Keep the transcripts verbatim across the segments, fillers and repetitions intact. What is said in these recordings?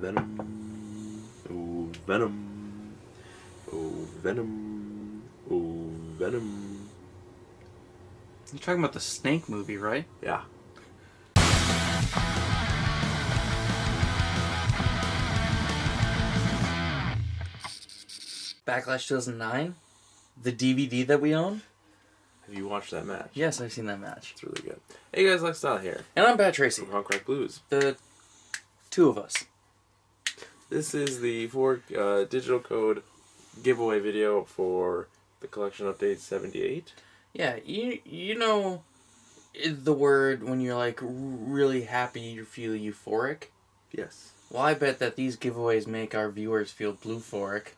Venom, oh Venom, oh Venom, oh Venom. You're talking about the Snake movie, right? Yeah. Backlash two thousand nine, the D V D that we own. Have you watched that match? Yes, I've seen that match. It's really good. Hey guys, Lex Style here. And I'm Pat Tracy. From Punk Rock Blues. The two of us. This is the four uh, digital code giveaway video for the collection update seventy-eight. Yeah, you you know the word when you're like really happy, you feel euphoric? Yes. Well, I bet that these giveaways make our viewers feel blue-phoric.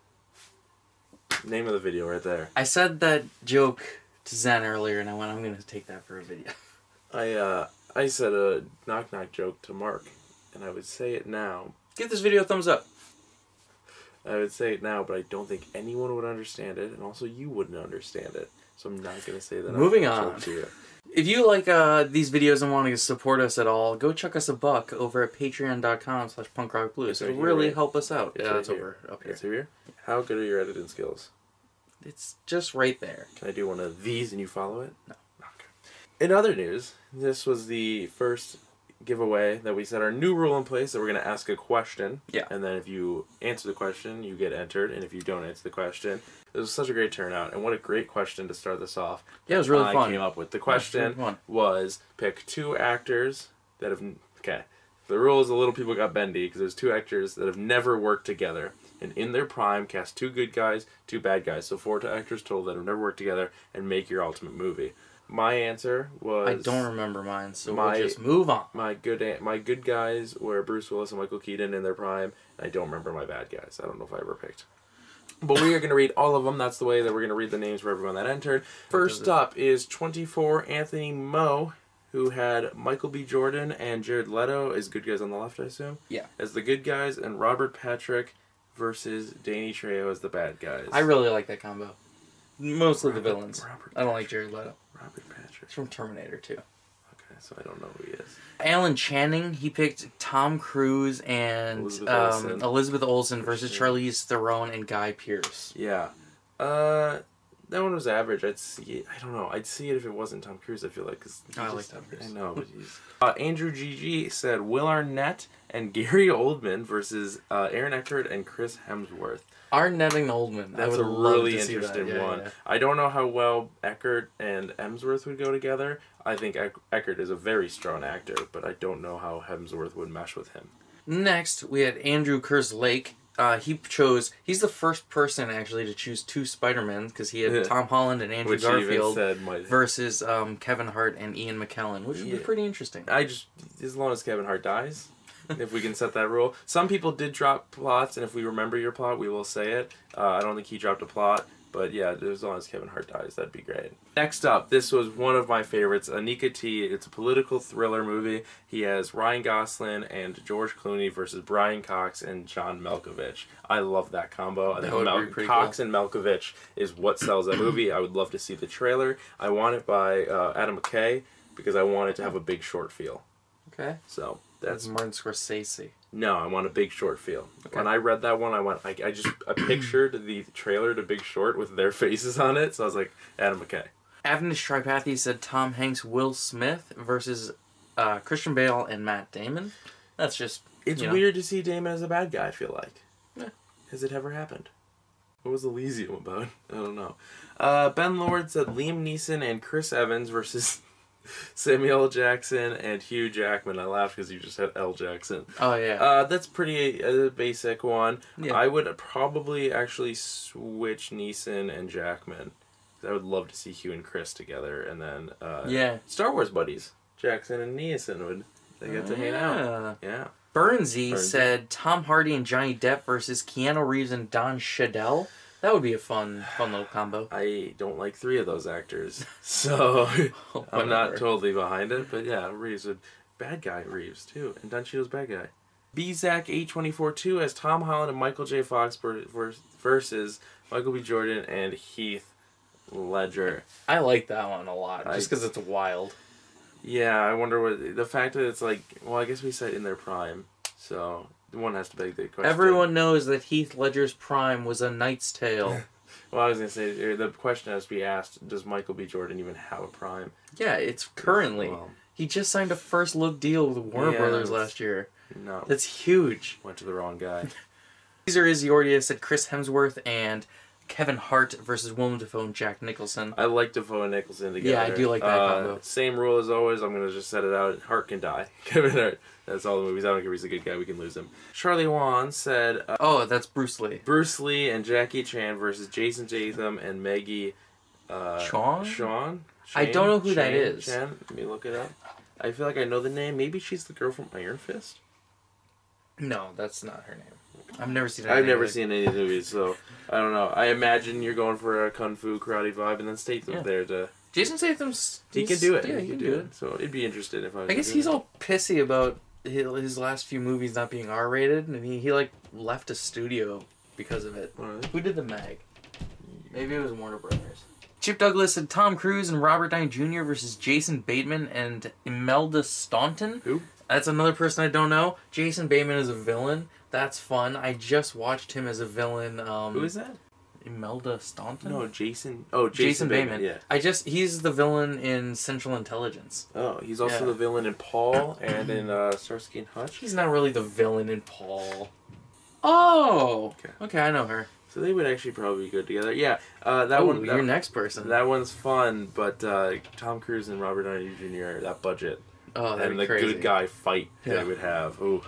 Name of the video right there. I said that joke to Zen earlier, and I went, I'm going to take that for a video. I uh, I said a knock-knock joke to Mark, and I would say it now. Give this video a thumbs up. I would say it now, but I don't think anyone would understand it, and also you wouldn't understand it. So I'm not going to say that. Moving on. You. If you like uh, these videos and want to support us at all, go chuck us a buck over at patreon.com slash punkrockblues. It will really right? help us out. It's yeah, right that's over up here. It's over here? How good are your editing skills? It's just right there. Can I do one of these and you follow it? No. Okay. In other news, this was the first giveaway that we set our new rule in place that we're going to ask a question. Yeah. And then if you answer the question, you get entered. And if you don't answer the question, it was such a great turnout. And what a great question to start this off. Yeah, it was really I fun. I came up with the question was, really was pick two actors that have... Okay. The rule is the little people got bendy because there's two actors that have never worked together. And in their prime, cast two good guys, two bad guys. So four actors total that have never worked together, and make your ultimate movie. My answer was... I don't remember mine, so my, we'll just move on. My good my good guys were Bruce Willis and Michael Keaton in their prime, and I don't remember my bad guys. I don't know if I ever picked. But we are going to read all of them. That's the way that we're going to read the names for everyone that entered. First up is twenty-four Anthony Moe, who had Michael B. Jordan and Jared Leto as good guys on the left, I assume? Yeah. As the good guys, and Robert Patrick versus Danny Trejo as the bad guys. I really like that combo. Mostly Robert, the villains. Robert I don't Patrick. like Jared Leto. Robert Patrick. It's from Terminator two. Okay, so I don't know who he is. Alan Channing, he picked Tom Cruise and Elizabeth, um, Olsen. Elizabeth Olsen versus Charlize Theron and Guy Pearce. Yeah. Uh, that one was average. I'd see it. I don't know. I'd see it if it wasn't Tom Cruise, I feel like. Cause oh, I like Tom Cruise. I know, but he's... uh, Andrew G G said Will Arnett and Gary Oldman versus uh, Aaron Eckhart and Chris Hemsworth. Arnett and Oldman. That's a really interesting yeah, one. Yeah. I don't know how well Eckhart and Hemsworth would go together. I think Eck Eckhart is a very strong actor, but I don't know how Hemsworth would mesh with him. Next, we had Andrew Kerslake. Uh, he chose, he's the first person actually to choose two Spider-Men, because he had Tom Holland and Andrew which Garfield said versus um, Kevin Hart and Ian McKellen, which yeah. would be pretty interesting. I just, as long as Kevin Hart dies, if we can set that rule. Some people did drop plots, and if we remember your plot, we will say it. Uh, I don't think he dropped a plot, but yeah, as long as Kevin Hart dies, that'd be great. Next up, this was one of my favorites, Anika T. It's a political thriller movie. He has Ryan Gosling and George Clooney versus Brian Cox and John Malkovich. I love that combo. I that think Mal Cox cool. and Malkovich is what sells that movie. I would love to see the trailer. I want it by uh, Adam McKay, because I want it to have a Big Short feel. Okay. So... That's Martin Scorsese. No, I want a Big Short feel. Okay. When I read that one, I went, I, I just I pictured the trailer to Big Short with their faces on it, so I was like, Adam McKay. Avnish Tripathi said Tom Hanks, Will Smith versus uh, Christian Bale and Matt Damon. That's just, It's weird know. to see Damon as a bad guy, I feel like. Yeah. Has it ever happened? What was Elysium about? I don't know. Uh, Ben Lord said Liam Neeson and Chris Evans versus... Samuel Jackson and Hugh Jackman. I laughed because you just had L. Jackson. Oh, yeah. Uh, that's pretty uh, basic one. Yeah. I would probably actually switch Neeson and Jackman. I would love to see Hugh and Chris together. And then uh, yeah. Star Wars buddies. Jackson and Neeson would they get uh, to hang yeah. out. Yeah. Burnsy, Burnsy said Tom Hardy and Johnny Depp versus Keanu Reeves and Don Cheadle. That would be a fun, fun little combo. I don't like three of those actors, so oh, I'm not totally behind it. But yeah, Reeves would bad guy Reeves too, and Don Cheadle's bad guy. B-Zack eight twenty-four two as Tom Holland and Michael J. Fox versus Michael B. Jordan and Heath Ledger. I like that one a lot, just because it's wild. Yeah, I wonder what the fact that it's like. Well, I guess we said in their prime, so One has to beg the question. Everyone knows that Heath Ledger's prime was A Knight's Tale. Well, I was going to say, the question has to be asked, does Michael B. Jordan even have a prime? Yeah, it's currently. Well, he just signed a first look deal with Warner yeah, Brothers last year. No. That's huge. Went to the wrong guy. Caesar Izziordia said Chris Hemsworth and Kevin Hart versus Willem Dafoe and Jack Nicholson. I like Dafoe and Nicholson together. Yeah, I do like that uh, combo. Same rule as always. I'm going to just set it out. Hart can die. Kevin Hart. That's all the movies. I don't care if he's a good guy. We can lose him. Charlie Wan said... Uh, oh, that's Bruce Lee. Bruce Lee and Jackie Chan versus Jason Statham and Maggie... Uh, Sean? Sean? I don't know who Chan, that is. Chan? Let me look it up. I feel like I know the name. Maybe she's the girl from Iron Fist? No, that's not her name. I've never seen I've never seen any of the movies, so I don't know. I imagine you're going for a kung fu karate vibe, and then Statham's yeah. there to... Jason Statham's... He can do it. Yeah, he, he can, can do it. it. So it'd be interesting if I was... I guess he's it. all pissy about his last few movies not being R rated, and he, he like, left a studio because of it. Right. Who did the mag? Maybe it was Warner Brothers. Chip Douglas said Tom Cruise and Robert Downey Junior versus Jason Bateman and Imelda Staunton. Who? That's another person I don't know. Jason Bateman is a villain. That's fun. I just watched him as a villain. Um, Who is that? Imelda Staunton? No, Jason. Oh, Jason, Jason Bateman. Bateman. Yeah. I just he's the villain in Central Intelligence. Oh, he's also yeah. the villain in Paul and in uh, Starsky and Hutch. He's not really the villain in Paul. Oh. Okay. Okay, I know her. So they would actually probably be good together. Yeah. Uh, that Ooh, one. That, your next person. That one's fun, but uh, Tom Cruise and Robert Downey Junior That budget. Oh, that'd and be the crazy. good guy fight yeah. they would have. Ooh.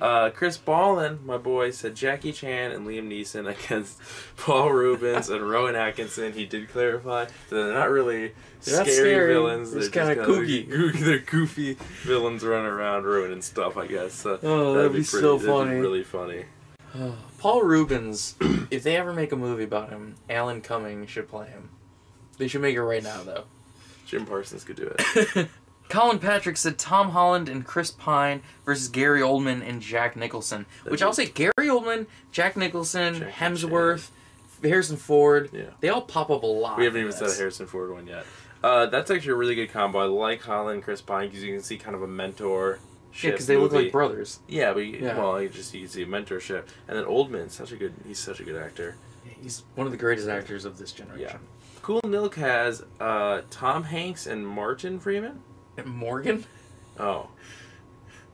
Uh, Chris Ballin, my boy, said Jackie Chan and Liam Neeson against Paul Reubens and Rowan Atkinson. He did clarify that they're not really they're scary, scary villains. They're, they're just kind of kooky. Goofy, they're goofy villains running around ruining stuff, I guess. So oh, that'd, that'd be, be pretty, so funny. That'd be really funny. Oh, Paul Reubens, if they ever make a movie about him, Alan Cumming should play him. They should make it right now, though. Jim Parsons could do it. Colin Patrick said Tom Holland and Chris Pine versus Gary Oldman and Jack Nicholson. That'd which I'll say Gary Oldman, Jack Nicholson, Jack Hemsworth, Chan. Harrison Ford. Yeah. They all pop up a lot. We haven't even said a Harrison Ford one yet. Uh, that's actually a really good combo. I like Holland and Chris Pine because you can see kind of a mentor. Yeah, because they movie. look like brothers. Yeah, but you, yeah. well, you just you see a mentorship. And then Oldman, such a good, he's such a good actor. Yeah, he's one of the greatest actors of this generation. Yeah. Cool Nilk has uh, Tom Hanks and Martin Freeman. Morgan? Oh.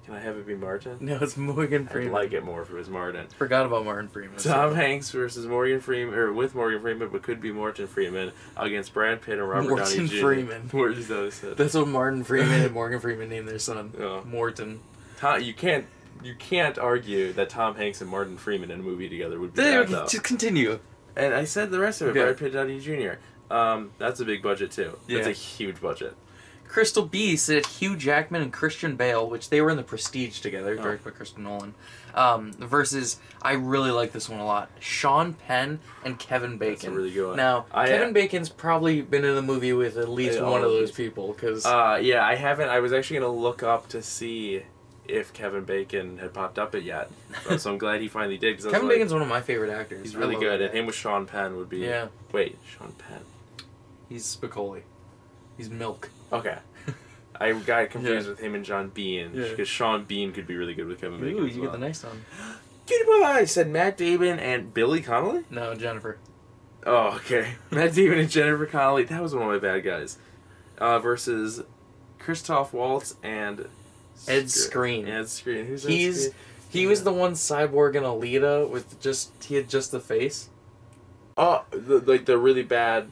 Can I have it be Martin? No, it's Morgan Freeman. I'd like it more if it was Martin. Forgot about Martin Freeman. Tom Hanks versus Morgan Freeman, or with Morgan Freeman, but could be Martin Freeman, against Brad Pitt and Robert Downey Junior Morgan Freeman. That's what Martin Freeman and Morgan Freeman named their son. Oh. Morton. Tom, you can't you can't argue that Tom Hanks and Martin Freeman in a movie together would be bad, though. Just continue. And I said the rest of it, okay. Brad Pitt Downey Junior Um, that's a big budget, too. Yeah. That's a huge budget. Crystal B said Hugh Jackman and Christian Bale, which they were in The Prestige together, oh. directed by Christopher Nolan, um, versus, I really like this one a lot, Sean Penn and Kevin Bacon. That's a really good one. Now, I, Kevin uh, Bacon's probably been in a movie with at least one of those people. Cause, uh, yeah, I haven't. I was actually going to look up to see if Kevin Bacon had popped up it yet, so I'm glad he finally did. Cause Kevin like, Bacon's one of my favorite actors. He's really good, and him with Sean Penn would be... Yeah. Wait, Sean Penn. He's Spicoli. He's Milk. Okay. I got confused yeah. with him and John Bean, because yeah. Sean Bean could be really good with Kevin Ooh, Bacon. Ooh, you well. get the next one. Cutie Pie said Matt Damon and Billy Connolly? No, Jennifer. Oh, okay. Matt Damon and Jennifer Connolly. That was one of my bad guys. Uh, versus Christoph Waltz and... Ed Screen. Ed Screen. Who's Ed He's, Screen? He was the one cyborg in Alita with just... He had just the face. Oh, the, like the really bad...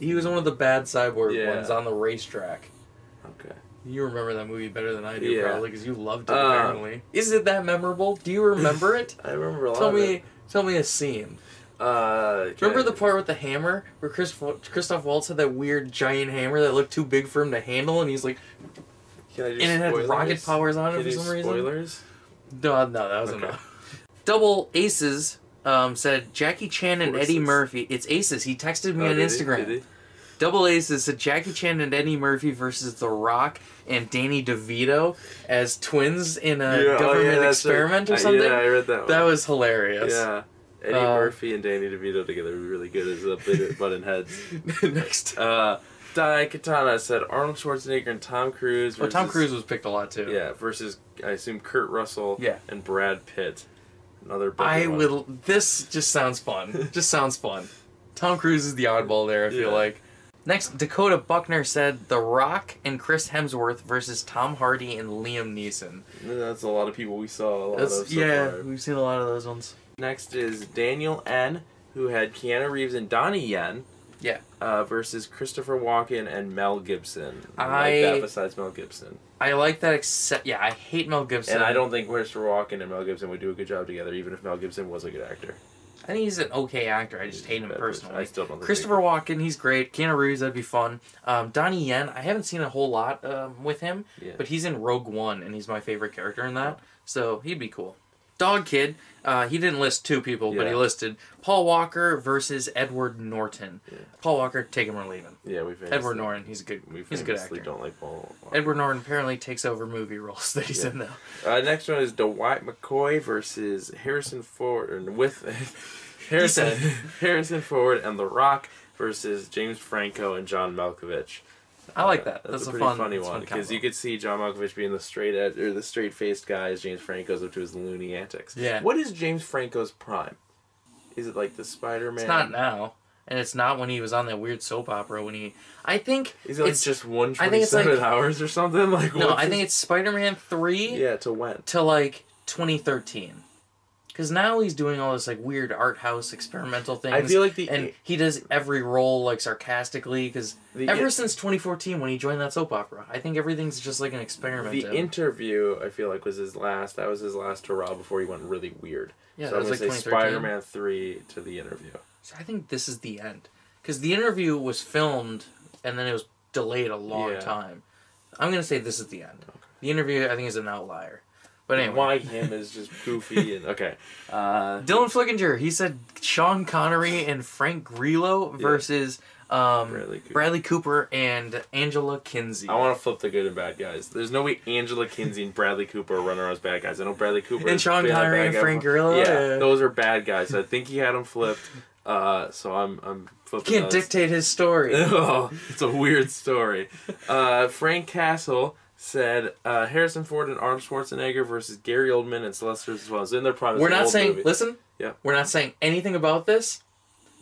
He was one of the bad cyborg yeah. ones on the racetrack. Okay. You remember that movie better than I do, yeah. probably, because you loved it, um, apparently. Is it that memorable? Do you remember it? I remember a lot tell of me, it. Tell me a scene. Uh, okay. Remember the part with the hammer, where Chris, Christoph Waltz had that weird giant hammer that looked too big for him to handle, and he's like... Can I do and it spoilers? had rocket powers on Can it for some spoilers? reason. spoilers? No, no, that was okay. enough. Double Aces um, said, Jackie Chan and Eddie Murphy... It's Aces. He texted me oh, on did Instagram. He, did he? Double Aces said Jackie Chan and Eddie Murphy versus The Rock and Danny DeVito as twins in a yeah, government oh yeah, experiment a, or something. Yeah, I read that one. That was hilarious. Yeah. Eddie uh, Murphy and Danny DeVito together would be really good as a butt and heads. Next. Uh, Di Katana said Arnold Schwarzenegger and Tom Cruise. Versus, oh, Tom Cruise was picked a lot, too. Yeah, versus, I assume, Kurt Russell yeah. and Brad Pitt. Another I one. would. This just sounds fun. Just sounds fun. Tom Cruise is the oddball there, I feel yeah. like. Next, Dakota Buckner said The Rock and Chris Hemsworth versus Tom Hardy and Liam Neeson. That's a lot of people we saw a lot That's, of so Yeah, far. We've seen a lot of those ones. Next is Daniel N, who had Keanu Reeves and Donnie Yen. Yeah. Uh, versus Christopher Walken and Mel Gibson. I, I like that besides Mel Gibson. I like that except, yeah, I hate Mel Gibson. And I don't think Christopher Walken and Mel Gibson would do a good job together, even if Mel Gibson was a good actor. I think he's an okay actor. I just hate him personally. I still don't think Christopher Walken, he's great. Keanu Reeves, that'd be fun. Um, Donnie Yen, I haven't seen a whole lot um, with him, yeah. but he's in Rogue One, and he's my favorite character in that, so he'd be cool. Dog Kid, uh, he didn't list two people, yeah. but he listed Paul Walker versus Edward Norton. Yeah. Paul Walker, take him or leave him. Yeah, we famously, Edward Norton, he's a good, we he's a good actor. Don't like Paul Walker. Edward Norton apparently takes over movie roles that he's yeah. in though. Uh, next one is Dwight McCoy versus Harrison Ford, and with Harrison Harrison Ford and The Rock versus James Franco and John Malkovich. I like that. Uh, that's, that's a, a pretty fun, funny one because you could see John Malkovich being the straight edge or the straight faced guy as James Franco's up to his loony antics. Yeah. What is James Franco's prime? Is it like the Spider-Man? It's not now, and it's not when he was on that weird soap opera when he. I think. Is it like it's just one twenty-seven like, hours or something? Like no, I think his... it's Spider-Man three. Yeah, to when? To like twenty thirteen. Because now he's doing all this like weird art house experimental things. I feel like the and he does every role like sarcastically. Because ever since twenty fourteen, when he joined that soap opera, I think everything's just like an experiment. The Interview, I feel like, was his last. That was his last hurrah before he went really weird. Yeah, so that I'm was like say Spider-Man three to The Interview. So I think this is the end because The Interview was filmed and then it was delayed a long yeah. time. I'm gonna say this is the end. Okay. The Interview, I think, is an outlier. But anyway. Why him is just goofy and okay. Uh, Dylan Flickinger, he said Sean Connery and Frank Grillo versus um, Bradley, Cooper. Bradley Cooper and Angela Kinsey. I want to flip the good and bad guys. There's no way Angela Kinsey and Bradley Cooper are running around as bad guys. I know Bradley Cooper and Sean Connery and Frank Grillo. Yeah, yeah, those are bad guys. I think he had them flipped. Uh, so I'm I'm flipping. You can't those. dictate his story. Oh, it's a weird story. Uh, Frank Castle. Said uh, Harrison Ford and Arnold Schwarzenegger versus Gary Oldman and Sylvester Stallone in their prime. We're not saying. Movie. Listen. Yeah. We're not saying anything about this.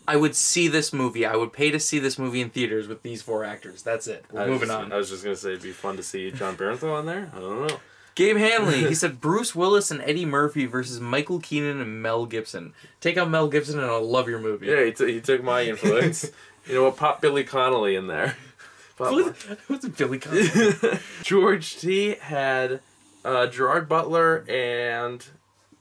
I would see this movie. I would pay to see this movie in theaters with these four actors. That's it. We're moving just, on. I was just gonna say it'd be fun to see John Bernthal on there. I don't know. Gabe Hanley. He said Bruce Willis and Eddie Murphy versus Michael Keaton and Mel Gibson. Take out Mel Gibson and I'll love your movie. Yeah, he, t he took my influence. You know what? Pop Billy Connolly in there. Butler. What's Billy Connolly? George T had uh, Gerard Butler and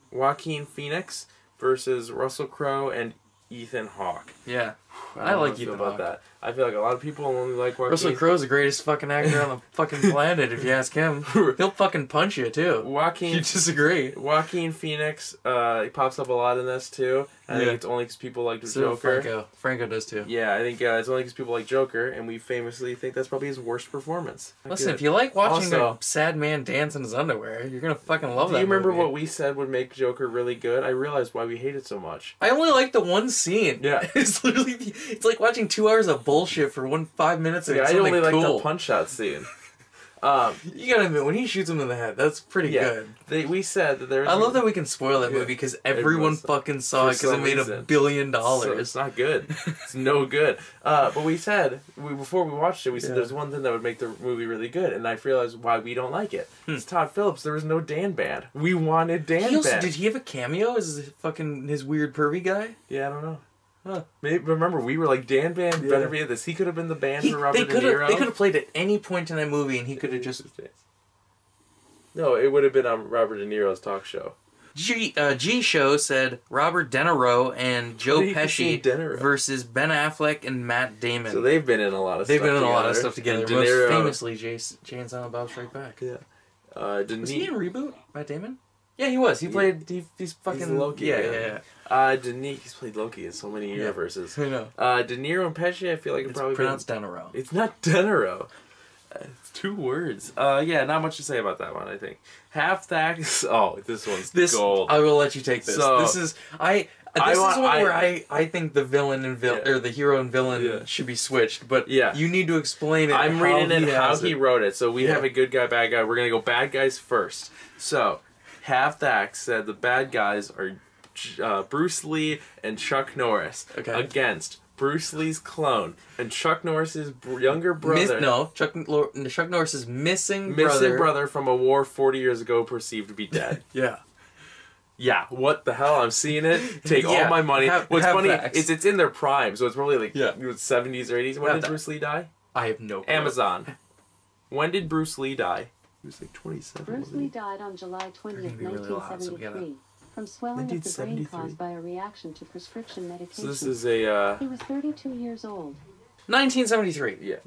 Joaquin Phoenix versus Russell Crowe and Ethan Hawke. Yeah, I, I like Ethan about Hawke. That. I feel like a lot of people only like Joaquin. Russell Crowe's the greatest fucking actor on the fucking planet. If you ask him, he'll fucking punch you too. Joaquin, you disagree? Joaquin Phoenix, uh, he pops up a lot in this too. I yeah. think it's only because people like so Joker. Franco, Franco does too. Yeah, I think uh, it's only because people like Joker, and we famously think that's probably his worst performance. Not Listen, good. If you like watching also, a sad man dance in his underwear, you're gonna fucking love do that. Do you remember movie. What we said would make Joker really good? I realized why we hate it so much. I only like the one scene. Yeah, it's literally it's like watching two hours of bullshit for one five minutes. And yeah, I only cool. like the punch shot scene. Um, you gotta admit, when he shoots him in the head, that's pretty yeah, good. They, we said that there. I love that we can spoil that yeah, movie because everyone fucking saw it because it made reason. a billion dollars. So it's not good. It's no good. Uh, but we said we, before we watched it, we said yeah. there's one thing that would make the movie really good, and I realized why we don't like it. Hmm. It's Todd Phillips. There was no Dan Band. We wanted Dan he also, Band. Did he have a cameo? Is fucking his weird pervy guy? Yeah, I don't know. Huh. Maybe, remember, we were like, Dan Band yeah. better be this. He could have been the band he, for Robert De Niro. They could have played at any point in that movie, and he could have just... No, it would have been on Robert De Niro's talk show. G, uh, G Show said Robert Deniro and Joe Pesci versus Ben Affleck and Matt Damon. So they've been in a lot of they've stuff They've been in together. a lot of stuff together. Most Niro... famously, Jason, Jay and Silent Bob Strike Back. Yeah. Uh, De was he in Reboot, Matt Damon? Yeah, he was. He played... He, he's fucking... He's Loki. Yeah, yeah, yeah. yeah. Uh, De Niro, he's played Loki in so many universes. Yeah, I know. Uh, De Niro and Pesci, I feel like it's probably pronounced Deniro. It's not Deniro. It's two words. Uh, yeah, not much to say about that one. I think half that. Oh, this one's this, gold. I will let you take this. So, this is I. This I want, is one I, where I I think the villain and vil yeah. or the hero and villain yeah. should be switched. But yeah. you need to explain it. I'm reading it how he wrote it. So we yeah. have a good guy, bad guy. We're gonna go bad guys first. So, half that said the bad guys are uh, Bruce Lee and Chuck Norris okay. against Bruce Lee's clone and Chuck Norris's br younger brother. Miss, no, Chuck Chuck Norris's missing brother. Missing brother from a war forty years ago perceived to be dead. yeah. Yeah, what the hell? I'm seeing it. Take yeah, all my money. Have, What's have funny facts. is it's in their prime, so it's probably like yeah. seventies or eighties. When have did Bruce Lee die? I have no clue. Amazon. When did Bruce Lee die? He was like twenty-seven. Bruce Lee died on July twentieth, nineteen seventy-three, really from swelling of the brain caused by a reaction to prescription medication. So this is a... Uh, he was thirty-two years old. nineteen seventy-three. Yeah.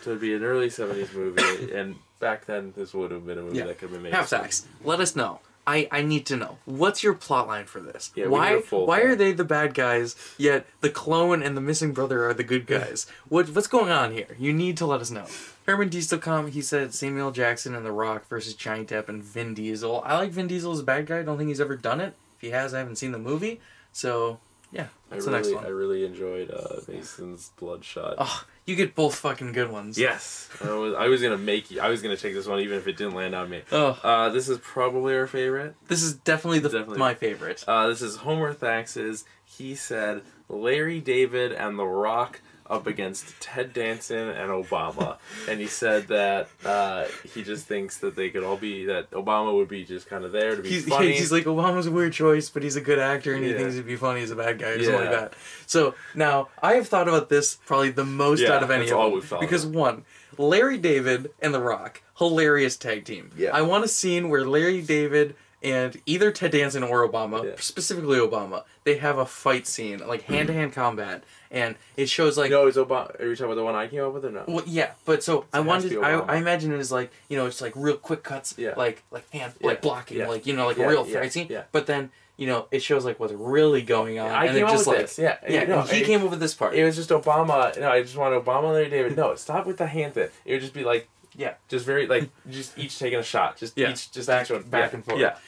So it'd be an early seventies movie, and back then this would have been a movie yeah. that could have been made. Have facts. Let us know. I, I need to know. What's your plot line for this? Yeah, why why plan. are they the bad guys, yet the clone and the missing brother are the good guys? what What's going on here? You need to let us know. Herman Dieselkamp, he said Samuel Jackson and The Rock versus Johnny Depp and Vin Diesel. I like Vin Diesel as a bad guy. I don't think he's ever done it. If he has, I haven't seen the movie. So, yeah. That's I really, the next one. I really enjoyed uh, Mason's Bloodshot. Oh, you get both fucking good ones. Yes. I was, I was going to make you. I was going to take this one even if it didn't land on me. Oh. Uh, this is probably our favorite. This is definitely, the, definitely. my favorite. Uh, this is Homer Thax's. He said, Larry David and The Rock up against Ted Danson and Obama. And he said that uh, he just thinks that they could all be, that Obama would be just kind of there to be he's, funny. He's like, Obama's a weird choice, but he's a good actor, and yeah. he thinks he'd be funny as a bad guy or yeah. something like that. So now, I have thought about this probably the most yeah, out of any of all them. We've thought because about. One, Larry David and The Rock, hilarious tag team. Yeah. I want a scene where Larry David and either Ted Danson or Obama, yeah. specifically Obama, they have a fight scene, like hand-to-hand -hand combat, and it shows like... No, it's Obama. Are you talking about the one I came up with or no? Well, yeah, but so I wanted... I, I imagine it as like, you know, it's like real quick cuts, yeah. like like hand, yeah. like blocking, yeah. like, you know, like yeah. a real yeah. fight scene, yeah. but then, you know, it shows like what's really going on. Yeah, I and came up just with like, this, yeah. yeah no, he it, came up with this part. It was just Obama, no, I just wanted Obama and Larry David. No, stop with the hand thing. It would just be like... Yeah, just very like just each taking a shot, just yeah. each just back, each one, back yeah. and forth. Yeah,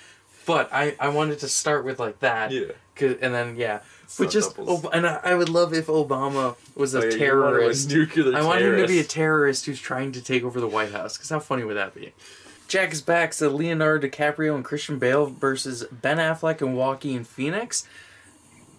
but I I wanted to start with like that. Yeah, cause, and then yeah, but just Ob and I, I would love if Obama was a oh, yeah, terrorist. You want a nuclear I want terrorist. him to be a terrorist who's trying to take over the White House. Cause how funny would that be? Jack is back. So Leonardo DiCaprio and Christian Bale versus Ben Affleck and Joaquin Phoenix.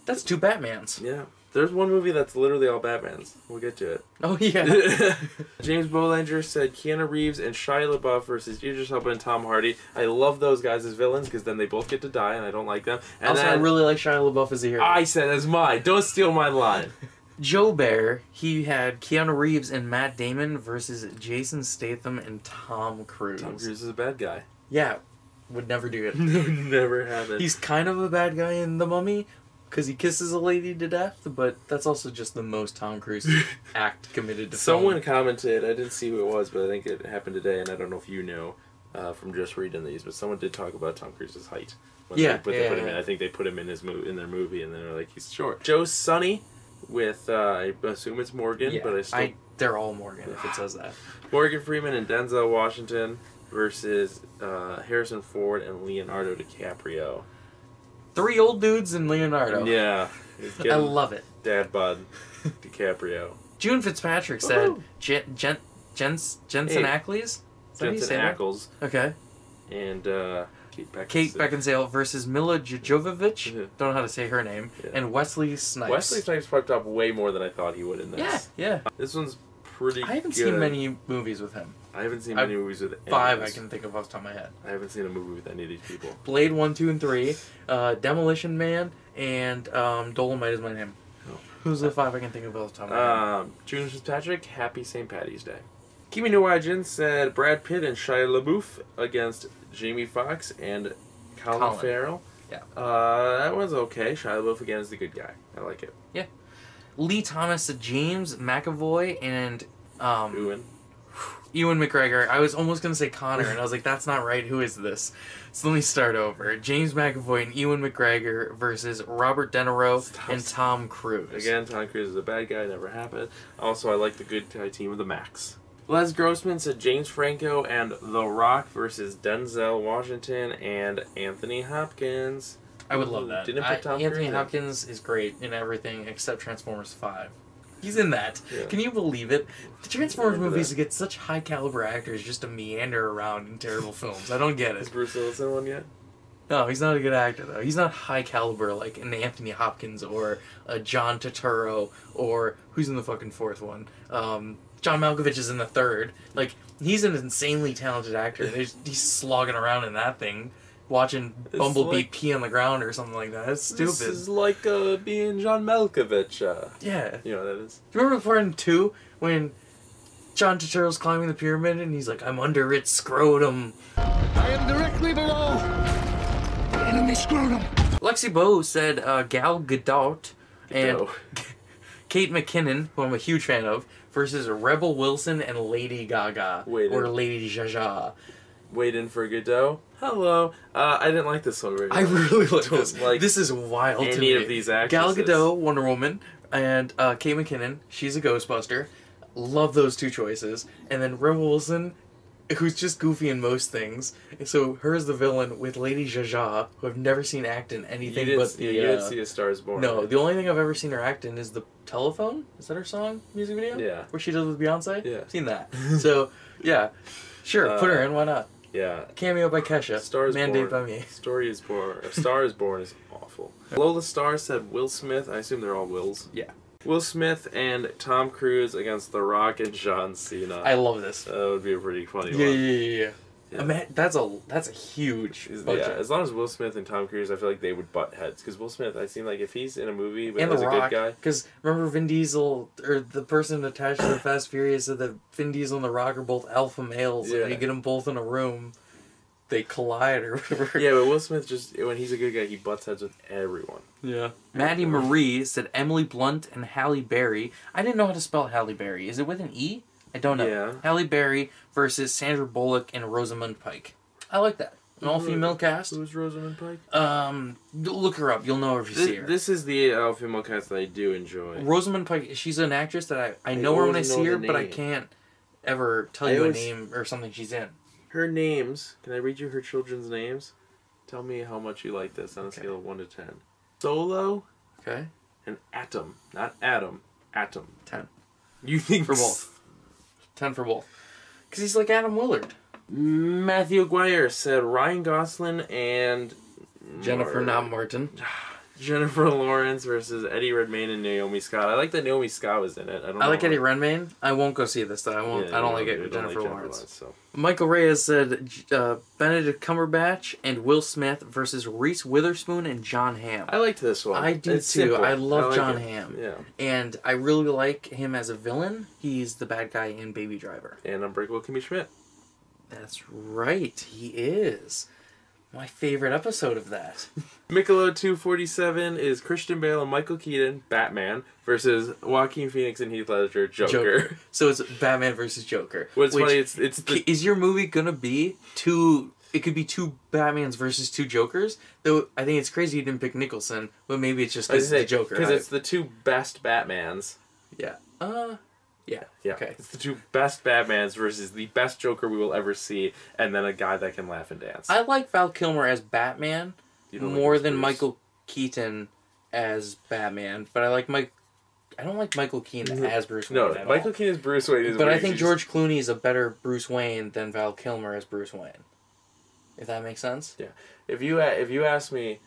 That's two Batmans. Yeah. There's one movie that's literally all Batmans. We'll get to it. Oh, yeah. James Bollinger said Keanu Reeves and Shia LaBeouf versus Idris Elba and Tom Hardy. I love those guys as villains because then they both get to die and I don't like them. And also, then, I really like Shia LaBeouf as a hero. I said that's mine. Don't steal my line. Joe Bear, he had Keanu Reeves and Matt Damon versus Jason Statham and Tom Cruise. Tom Cruise is a bad guy. Yeah. Would never do it. Never have it. He's kind of a bad guy in The Mummy, because he kisses a lady to death, but that's also just the most Tom Cruise act committed to film. Someone commented, I didn't see who it was, but I think it happened today, and I don't know if you know uh, from just reading these, but someone did talk about Tom Cruise's height. When yeah, they put, yeah, they put yeah, him yeah. In. I think they put him in his mo in their movie, and they're like, he's short. Joe Sonny with, uh, I assume it's Morgan, yeah, but I still... I, they're all Morgan if it says that. Morgan Freeman and Denzel Washington versus uh, Harrison Ford and Leonardo DiCaprio. Three old dudes and Leonardo. Yeah. I love it. Dad bod DiCaprio. June Fitzpatrick said Jen, Jen, Jens, Jensen hey. Ackles. Jensen Ackles. Okay. And uh, Kate Beckinsale. Kate Beckinsale versus Mila Jovovich. Mm-hmm. Don't know how to say her name. Yeah. And Wesley Snipes. Wesley Snipes piped up way more than I thought he would in this. Yeah, yeah. This one's pretty good. I haven't good. seen many movies with him. I haven't seen many I've movies with any Five I can think of off the top of my head. I haven't seen a movie with any of these people. Blade one, two, and three, uh, Demolition Man, and um, Dolomite is my name. Oh. Who's the five I can think of off the top of my um, head? June Fitzpatrick, happy Saint Paddy's Day. Kimi Newajin said Brad Pitt and Shia LaBeouf against Jamie Foxx and Colin, Colin. Farrell. Yeah. Uh, that one's okay. Shia LaBeouf again is the good guy. I like it. Yeah. Lee Thomas said James McAvoy and... Um, Ewan. Ewan McGregor. I was almost going to say Connor, and I was like, that's not right. Who is this? So let me start over. James McAvoy and Ewan McGregor versus Robert De Niro Stop. and Tom Cruise. Again, Tom Cruise is a bad guy. Never happened. Also, I like the good guy team of the Max. Les Grossman said James Franco and The Rock versus Denzel Washington and Anthony Hopkins. I would love that. Didn't put Tom I, Anthony Cruise Hopkins in. is great in everything except Transformers five. He's in that. Yeah. Can you believe it? The Transformers movies that. get such high caliber actors just to meander around in terrible films. I don't get it. Is Bruce Willis in one yet? No, he's not a good actor, though. He's not high caliber like an Anthony Hopkins or a John Turturro or... Who's in the fucking fourth one? Um, John Malkovich is in the third. Like, he's an insanely talented actor. He's, he's slogging around in that thing, watching it's Bumblebee like, pee on the ground or something like that. That's stupid. This is like uh, being John Malkovich. Uh, yeah. You know what that is. Do you remember part in two when John Turturro's climbing the pyramid and he's like, I'm under its scrotum. I am directly below... Lexi Bo said uh, Gal Gadot and Gadot. Kate McKinnon, who I'm a huge fan of, versus Rebel Wilson and Lady Gaga. Wait or in. Lady Jaja. Wait in for Gadot. Hello. Uh, I didn't like this one. Right I now. really like this. Like this is wild. Any to me. of these actresses? Gal Gadot, Wonder Woman, and uh, Kate McKinnon. She's a Ghostbuster. Love those two choices. And then Rebel Wilson, who's just goofy in most things. And so her's the villain with Lady Jaja, who I've never seen act in anything you but see, the... You uh, didn't see A Star Is Born. No, right? The only thing I've ever seen her act in is The Telephone? Is that her song? Music video? Yeah. Where she does with Beyonce? Yeah. I've seen that. So, yeah. Sure, uh, put her in, why not? Yeah. Cameo by Kesha. Star is Mandate Born. by me. Story is Born. A Star Is Born is awful. Lola Starr said Will Smith. I assume they're all Wills. Yeah. Will Smith and Tom Cruise against The Rock and John Cena. I love this. That would be a pretty funny yeah, one. Yeah, yeah, yeah. yeah. I mean, that's a that's a huge budget. Yeah, as long as Will Smith and Tom Cruise, I feel like they would butt heads. Because Will Smith, I seem like if he's in a movie, but he's a good guy. Because remember Vin Diesel, or the person attached to the Fast Furious, said that Vin Diesel and The Rock are both alpha males. Yeah. And you get them both in a room, they collide or whatever. Yeah, but Will Smith just, when he's a good guy, he butts heads with everyone. Yeah. Maddie Marie said Emily Blunt and Halle Berry. I didn't know how to spell Halle Berry. Is it with an E? I don't know. Yeah. Halle Berry versus Sandra Bullock and Rosamund Pike. I like that. An all-female cast. Who's Rosamund Pike? Um, look her up. You'll know her if you this, see her. This is the all-female cast that I do enjoy. Rosamund Pike, she's an actress that I, I, I know her when I see her, name. but I can't ever tell I you always... a name or something she's in. Her names. Can I read you her children's names? Tell me how much you like this on a okay. scale of one to ten. Solo. Okay. And Atom. Not Adam. Atom. Ten. You think for both? Ten for both. Because he's like Adam Willard. Matthew Aguirre said Ryan Gosling and Jennifer, Mar not Martin. Jennifer Lawrence versus Eddie Redmayne and Naomi Scott. I like that Naomi Scott was in it. I don't. I know like Eddie Redmayne. I won't go see this though. I won't. Yeah, I don't like it with Jennifer like Lawrence. Lawrence so. Michael Reyes said uh, Benedict Cumberbatch and Will Smith versus Reese Witherspoon and John Hamm. I liked this one. I do it's too. Simple. I love I like John it. Hamm. Yeah. And I really like him as a villain. He's the bad guy in Baby Driver. And Unbreakable Kimmy Schmidt. That's right. He is. My favorite episode of that. Michelob two forty-seven is Christian Bale and Michael Keaton, Batman, versus Joaquin Phoenix and Heath Ledger, Joker. Joker. So it's Batman versus Joker. What's Which, funny, it's... it's the... Is your movie gonna be two... It could be two Batmans versus two Jokers? Though I think it's crazy you didn't pick Nicholson, but maybe it's just because it's the Joker. Because it's the two best Batmans. Yeah. Uh... Yeah. Yeah. Okay. It's the two best Batmans versus the best Joker we will ever see, and then a guy that can laugh and dance. I like Val Kilmer as Batman more like than Bruce. Michael Keaton as Batman, but I like Mike. I don't like Michael Keaton as Bruce Wayne. No, at Michael Keaton as Bruce Wayne is. But I think George Clooney is a better Bruce Wayne than Val Kilmer as Bruce Wayne. If that makes sense. Yeah. If you if you ask me.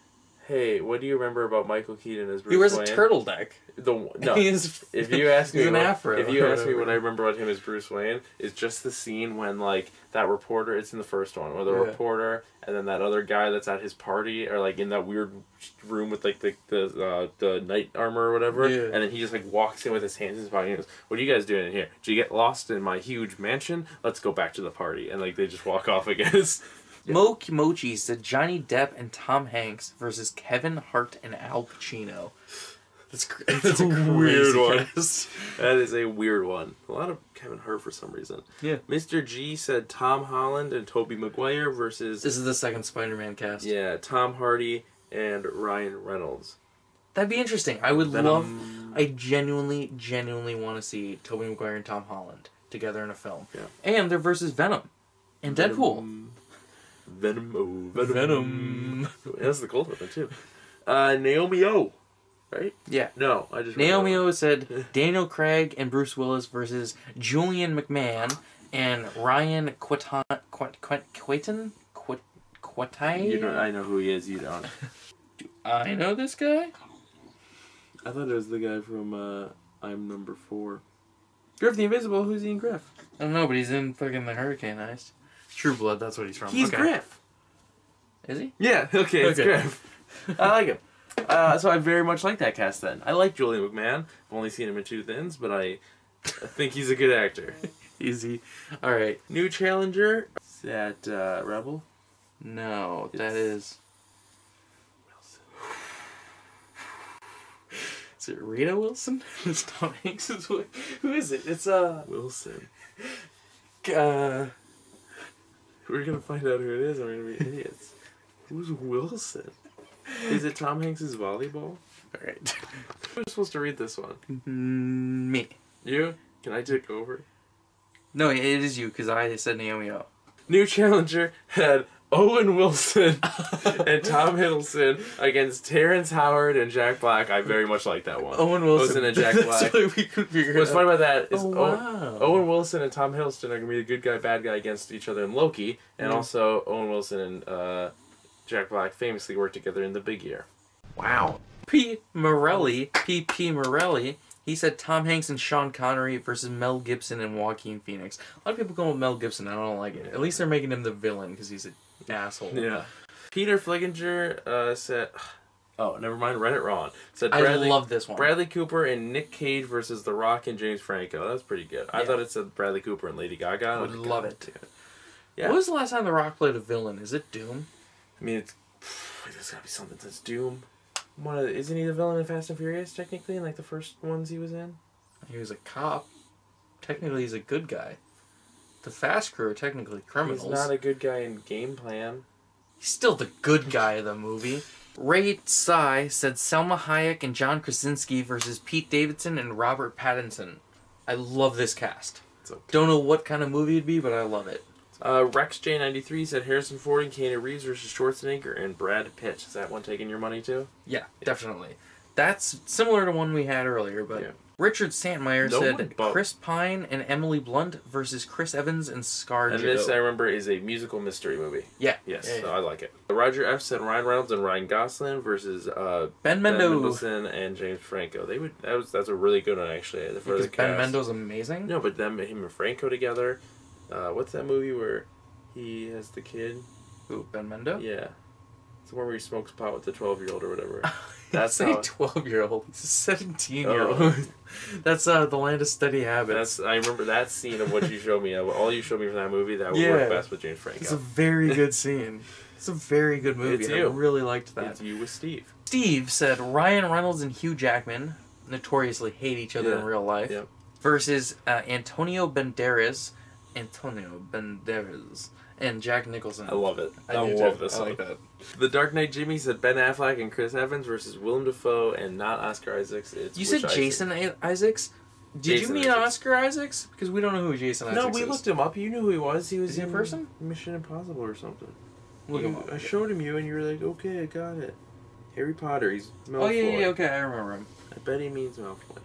Hey, what do you remember about Michael Keaton as Bruce Wayne? He wears Wayne? a turtleneck. The no. He's, if you ask me, he's an what, afro. If you ask me what I remember about him as Bruce Wayne, is just the scene when like that reporter. It's in the first one, where the yeah. reporter and then that other guy that's at his party are like in that weird room with like the the, uh, the knight armor or whatever, yeah. and then he just like walks in with his hands in his pocket and goes, "What are you guys doing in here? Did you get lost in my huge mansion? Let's go back to the party." And like they just walk off again. Yeah. Mo Kimochi said Johnny Depp and Tom Hanks versus Kevin Hart and Al Pacino. That's, that's, that's a, a weird one. Cast. That is a weird one. A lot of Kevin Hart for some reason. Yeah. Mister G said Tom Holland and Tobey Maguire versus... This is the second Spider-Man cast. Yeah, Tom Hardy and Ryan Reynolds. That'd be interesting. I would Venom. love... I genuinely, genuinely want to see Tobey Maguire and Tom Holland together in a film. Yeah. And they're versus Venom and Venom. Deadpool. Venom, oh, Venom. Venom. That's the cold one, too. Uh, Naomi O. Right? Yeah. No, I just... Naomi O said Daniel Craig and Bruce Willis versus Julian McMahon and Ryan Quatan... Quat, Quat, Quat, Quaton? Quat, Quat, Tripathi. You don't. I know who he is. You don't. Do I know this guy? I thought it was the guy from uh, I'm Number Four. Griff the Invisible. Who's he in Griff? I don't know, but he's in fucking The Hurricane Heist. True Blood. That's what he's from. He's okay. Griff. Is he? Yeah. Okay. It's okay. Griff. I like him. Uh, so I very much like that cast. Then I like Julian McMahon. I've only seen him in two things, but I, I think he's a good actor. Easy. All right. New challenger. Is that uh, Rebel? No, it's... that is. Wilson. Is it Rita Wilson? It's Tom Hanks. Who is it? It's uh. Wilson. Uh. We're gonna find out who it is, and we're gonna be idiots. Who's Wilson? Is it Tom Hanks' volleyball? Alright. Who's supposed to read this one? Mm, me. You? Can I take over? No, it is you, because I said Naomi O. New challenger had Owen Wilson and Tom Hiddleston against Terrence Howard and Jack Black. I very much like that one. Owen Wilson, Wilson and Jack Black. That's we could figure What's out. funny about that is oh, wow. Owen Wilson and Tom Hiddleston are going to be the good guy, bad guy against each other in Loki, and mm. also Owen Wilson and... Uh, Jack Black famously worked together in The Big Year. Wow. P. Morelli, P. P. Morelli, he said Tom Hanks and Sean Connery versus Mel Gibson and Joaquin Phoenix. A lot of people go with Mel Gibson, and I don't like it. At least they're making him the villain because he's an asshole. Yeah. Peter Flickinger uh, said, oh, never mind, read it wrong. Said Bradley, I love this one. Bradley Cooper and Nick Cage versus The Rock and James Franco. That's pretty good. Yeah. I thought it said Bradley Cooper and Lady Gaga. I would love it. Too. Yeah. When was the last time The Rock played a villain? Is it Doom? I mean, it's, there's gotta be something that's Doom. One of the, isn't he the villain in Fast and Furious, technically, in like the first ones he was in? He was a cop. Technically, he's a good guy. The Fast Crew are technically criminals. He's not a good guy in Game Plan. He's still the good guy of the movie. Ray Tsai said Selma Hayek and John Krasinski versus Pete Davidson and Robert Pattinson. I love this cast. It's okay. Don't know what kind of movie it'd be, but I love it. Uh, Rex J ninety-three said Harrison Ford and Keanu Reeves versus Schwarzenegger and Brad Pitt. Is that one taking your money too? Yeah, yeah. Definitely. That's similar to one we had earlier, but yeah. Richard Santmeyer no said Chris Pine and Emily Blunt versus Chris Evans and Scar. And Joe. This, I remember, is a musical mystery movie. Yeah. Yes, yeah, yeah. So I like it. Roger F said Ryan Reynolds and Ryan Gosling versus uh, Ben Mendelsohn and James Franco. They would. That was that's a really good one actually. The because the Ben Mendelsohn's amazing. No, but them, him and Franco together. Uh, what's that movie where he has the kid? Ooh, Ben Mendo? Yeah. It's the one where he smokes pot with the twelve-year-old or whatever. That's a twelve-year-old. It's a seventeen-year-old. Oh. That's uh, The Land of Steady Habits. That's, I remember that scene of what you showed me. All you showed me from that movie, that would yeah. work best with James Franco. It's a very good scene. It's a very good movie. It's you. I really liked that. It's you with Steve. Steve said Ryan Reynolds and Hugh Jackman notoriously hate each other yeah. in real life yeah. versus uh, Antonio Banderas Antonio Banderas and Jack Nicholson. I love it. I, I love too. this I like one. That. The Dark Knight Jimmy said Ben Affleck and Chris Evans versus Willem Dafoe and not Oscar Isaacs. It's you said Jason Isaac. Isaacs? Did Jason you mean Isaacs. Oscar Isaacs? Because we don't know who Jason Isaacs is. No, we is. looked him up. You knew who he was. He was in, in person? Mission Impossible or something. Look you, him up. I showed him you and you were like, okay, I got it. Harry Potter. He's Malfoy. Oh, yeah, yeah, okay. I remember him. I bet he means Malfoy.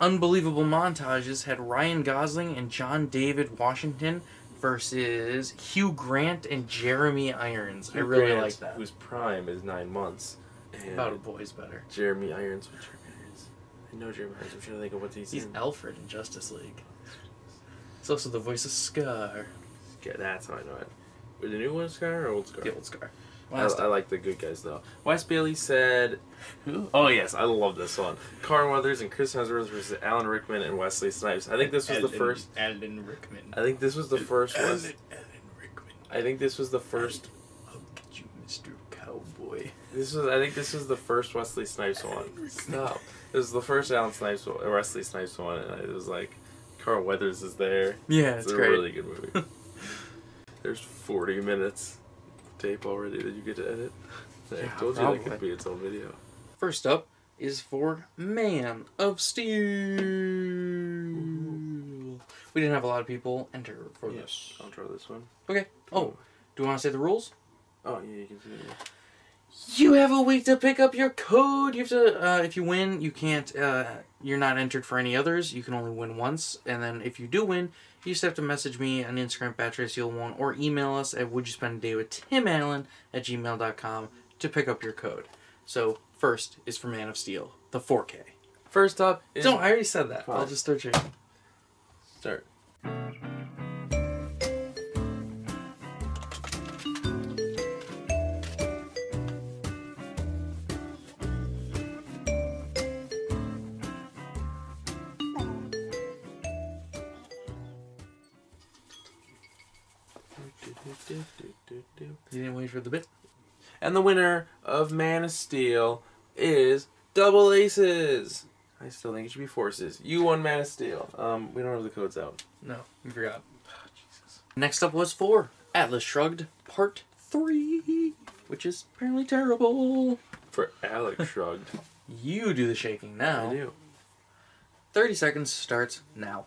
Unbelievable Montages had Ryan Gosling and John David Washington versus Hugh Grant and Jeremy Irons. Hugh I really Grant, like that. Whose prime is nine months. And about a boy's better. Jeremy Irons. What's Jeremy Irons? I know Jeremy Irons. I'm trying to think of what he's He's in. Alfred in Justice League. He's also the voice of Scar. Yeah, that's how I know it. Was the new one Scar or old Scar? The old Scar. I, I like the good guys though. Wes Bailey said, "Who? Oh yes, I love this one. Carl Weathers and Chris Hemsworth versus Alan Rickman and Wesley Snipes. I think this was Alan, the first. Alan Rickman. I think this was the first. Alan, West, Alan Rickman. I think this was the first. I'll get you, Mister Cowboy. This was. I think this was the first Wesley Snipes one. Stop. This was the first Alan Snipes, Wesley Snipes one, and it was like, Carl Weathers is there. Yeah, it's, it's a great. really good movie. There's forty minutes. Tape already that you get to edit. I yeah, told you probably. that could be its own video. First up is for Man of Steel. Ooh. We didn't have a lot of people enter for yeah, this. I'll draw this one. Okay. Oh, do you want to say the rules? Oh yeah, you can say it. You have a week to pick up your code. You have to. Uh, if you win, you can't. Uh, you're not entered for any others. You can only win once, and then if you do win, you just have to message me on Instagram, Bat Trace oh one, or email us at would you spend a day with Tim Allen at gmail dot com to pick up your code. So, first is for Man of Steel, the four K. First up is... Don't, I already said that. I'll just start changing. Start. You didn't wait for the bit. And the winner of Man of Steel is Double Aces. I still think it should be Forces. You won Man of Steel. Um, we don't have the codes out. No, we forgot. Oh, Jesus. Next up was four, Atlas Shrugged Part Three, which is apparently terrible. For Alex Shrugged. You do the shaking now. I do. Thirty seconds starts now.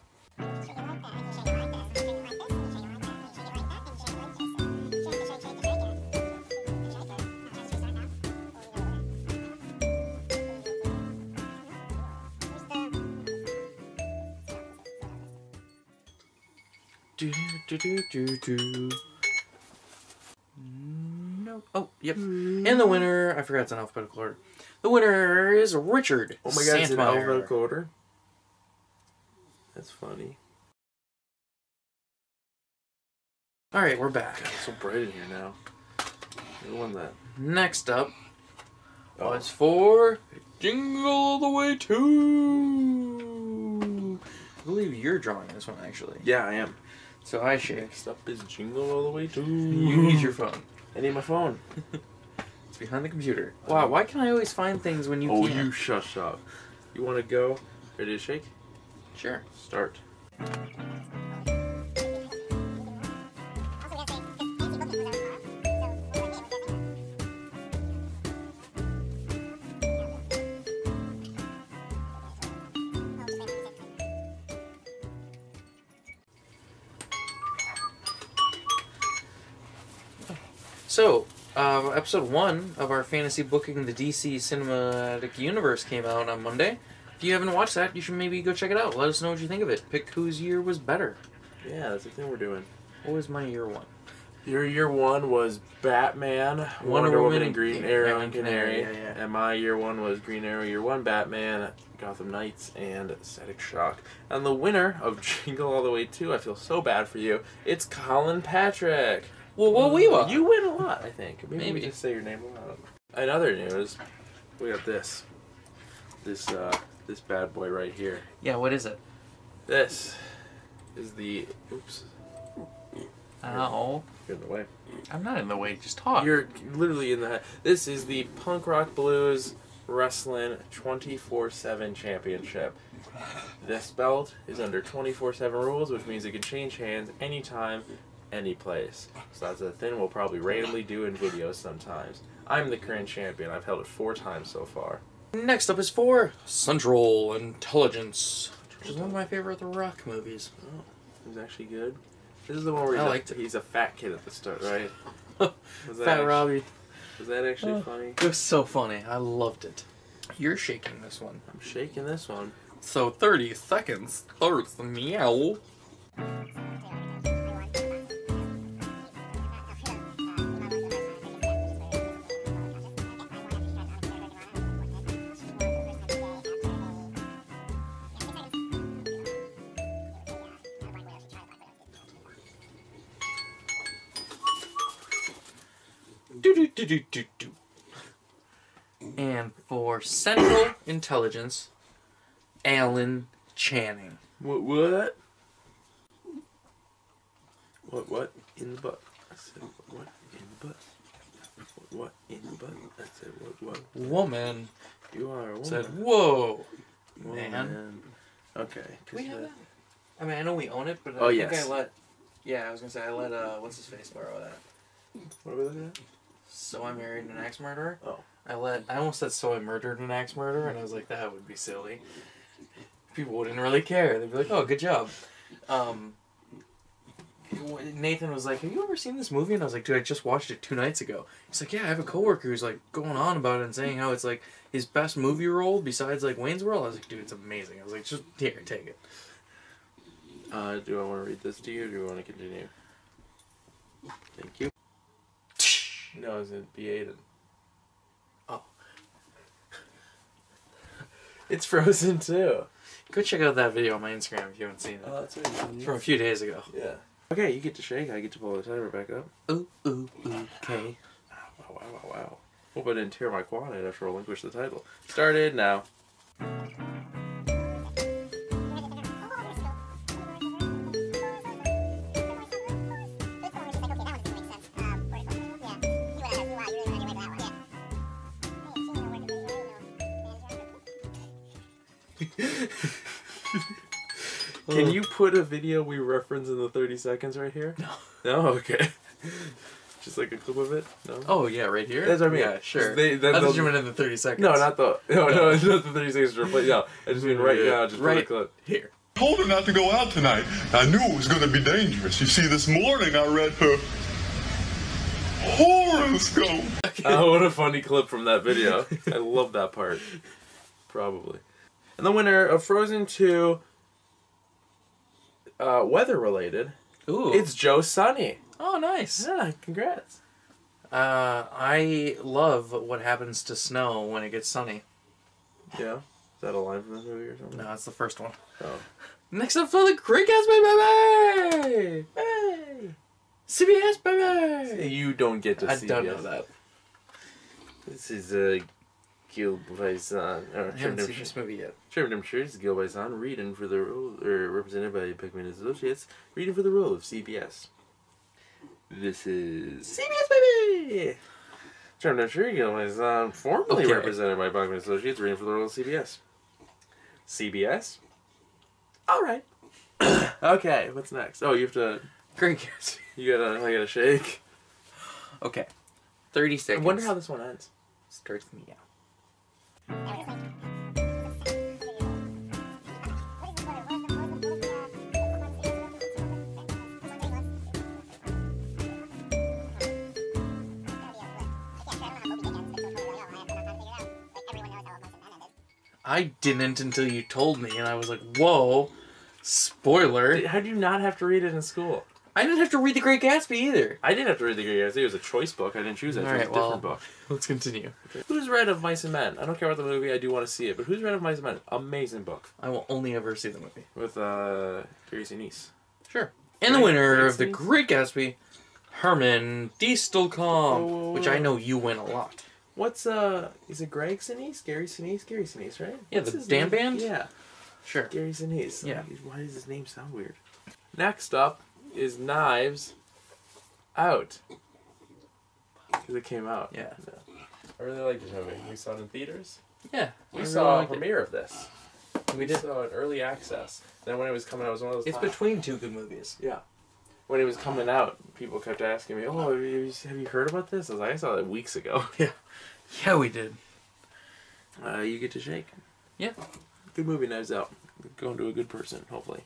Do, do, do, do, do. No. Oh, yep. And the winner, I forgot it's an alphabetical order. The winner is Richard. Oh my God, Santmire. It's an alphabetical order. That's funny. All right, we're back. God, it's so bright in here now. Who won that? Next up oh. was for Jingle All the Way two. I believe you're drawing this one, actually. Yeah, I am. So I shake. Next up is Jingle All the Way two. You need your phone. I need my phone. It's behind the computer. Wow, why can I always find things when you oh, can't? Oh, you shush up. You want to go? Ready to shake? Sure. Start. So, uh, episode one of our fantasy booking the D C Cinematic Universe came out on Monday. If you haven't watched that, you should maybe go check it out. Let us know what you think of it. Pick whose year was better. Yeah, that's the thing we're doing. What was my year one? Your year one was Batman, Wonder, Wonder Woman, Woman, and Green Arrow and Canary. Canary. Yeah, yeah. And my year one was Green Arrow, year one, Batman, Gotham Knights, and Static Shock. And the winner of Jingle All the Way two, I feel so bad for you, it's Colin Patrick. Well, what we won. You win a lot, I think. Maybe, Maybe. We just say your name a lot. In other news, we got this. This uh, this bad boy right here. Yeah, what is it? This is the... Oops. Ow. You're in the way. I'm not in the way. Just talk. You're literally in the... This is the Punk Rock Blues Wrestling twenty-four seven Championship. This belt is under twenty-four seven rules, which means it can change hands anytime, any place. So that's a thing we'll probably randomly do in videos sometimes. I'm the current champion. I've held it four times so far. Next up is four, Central Intelligence, which is one of my favorite The Rock movies. Oh, it was actually good. This is the one where he's, I liked a, it. he's a fat kid at the start, right? Was that Fat actually, Robbie. Was that actually uh, funny? It was so funny. I loved it. You're shaking this one. I'm shaking this one. So thirty seconds. Thirds the meow. And for Central Intelligence, Alan Channing. What? What? What? What in the butt? I said what in the butt? What, what in the butt? I said what? What? Woman. You are a woman. Said whoa. Man. Man. Okay. We have that. I mean, I know we own it, but I oh, think yes. I let. Yeah, I was gonna say I let. Uh, what's his face borrow that? What are we looking at? So I Married an Axe Murderer. Oh. I let I almost said So I Murdered an Axe Murderer, and I was like, that would be silly. People wouldn't really care. They'd be like, oh, good job. Um, Nathan was like, have you ever seen this movie? And I was like, dude, I just watched it two nights ago. He's like, yeah, I have a coworker who's like going on about it and saying how it's like his best movie role besides like Wayne's World. I was like, dude, it's amazing. I was like, just here, take it. Uh, do I want to read this to you, or do you want to continue? Thank you. No, it's in B eight. Oh. It's Frozen too. Go check out that video on my Instagram if you haven't seen it. Oh, that's amazing. From a few days ago. Yeah. Okay, you get to shake. I get to pull the timer back up. Ooh, ooh, ooh. Okay. Wow, wow, wow, wow. Hope I didn't tear my quad out after I relinquished the title. Started now. Can you put a video we reference in the thirty seconds right here? No. No? Okay. Just like a clip of it? No? Oh, yeah, right here? That's what I mean. Yeah, sure. They, that, I thought you meant in the thirty seconds. No, not the... No, no, no, not the thirty seconds to replace. No, I just mean right yeah. now. Just right put a clip. Here. I told her not to go out tonight. I knew it was going to be dangerous. You see, this morning I read her horoscope. Okay. Oh, what a funny clip from that video. I love that part. Probably. And the winner of Frozen two... Uh, weather related. Ooh. It's Joe Sunny. Oh, nice. Yeah, congrats. Uh, I love what happens to snow when it gets sunny. Yeah? Is that a line from that movie or something? No, that's the first one. Oh. Next up for the Creekcast, baby! Hey! C B S, baby! You don't get to see I don't know that. This is a. Uh, Gil Bison. I haven't seen this movie yet. Chairman of Church, Gil Bison, reading for the role, or represented by Pickman Associates, reading for the role of C B S. This is C B S, baby! Chairman of Church, Gil Bison, formerly okay. represented by Pickman Associates, reading for the role of C B S. C B S? Alright. Okay, what's next? Oh, you have to. Great guess. You gotta, I gotta shake. Okay. thirty seconds. I wonder how this one ends. Starts me out. I didn't until you told me, and I was like, whoa, spoiler. How do you not have to read it in school? I didn't have to read The Great Gatsby either. I didn't have to read The Great Gatsby. It was a choice book. I didn't choose it. It was right, a well, different book. Let's continue. Okay. Who's Read of Mice and Men? I don't care about the movie. I do want to see it. But Who's Read of Mice and Men? Amazing book. I will only ever see the movie. With uh, Gracie Neese. Sure. And Grace, the winner Grace of The Great Gatsby, Herman Distelkamp, oh. which I know you win a lot. What's, uh, is it Greg Sinise? Gary Sinise? Gary Sinise, right? Yeah, What's the damn band? Yeah. Sure. Gary Sinise. Yeah. Why does his name sound weird? Next up is Knives Out, because it came out. Yeah. So, I really like this movie. We saw it in theaters. Yeah. We really saw a premiere it. of this. We, we did. saw it early access. Then when it was coming out, it was one of those. It's top. between two good movies. Yeah. When it was coming out, people kept asking me, "Oh, have you, have you heard about this?" I was like, "I saw it weeks ago." Yeah. Yeah, we did. Uh, you get to shake. Yeah. Good movie, Knives Out. Going to a good person, hopefully.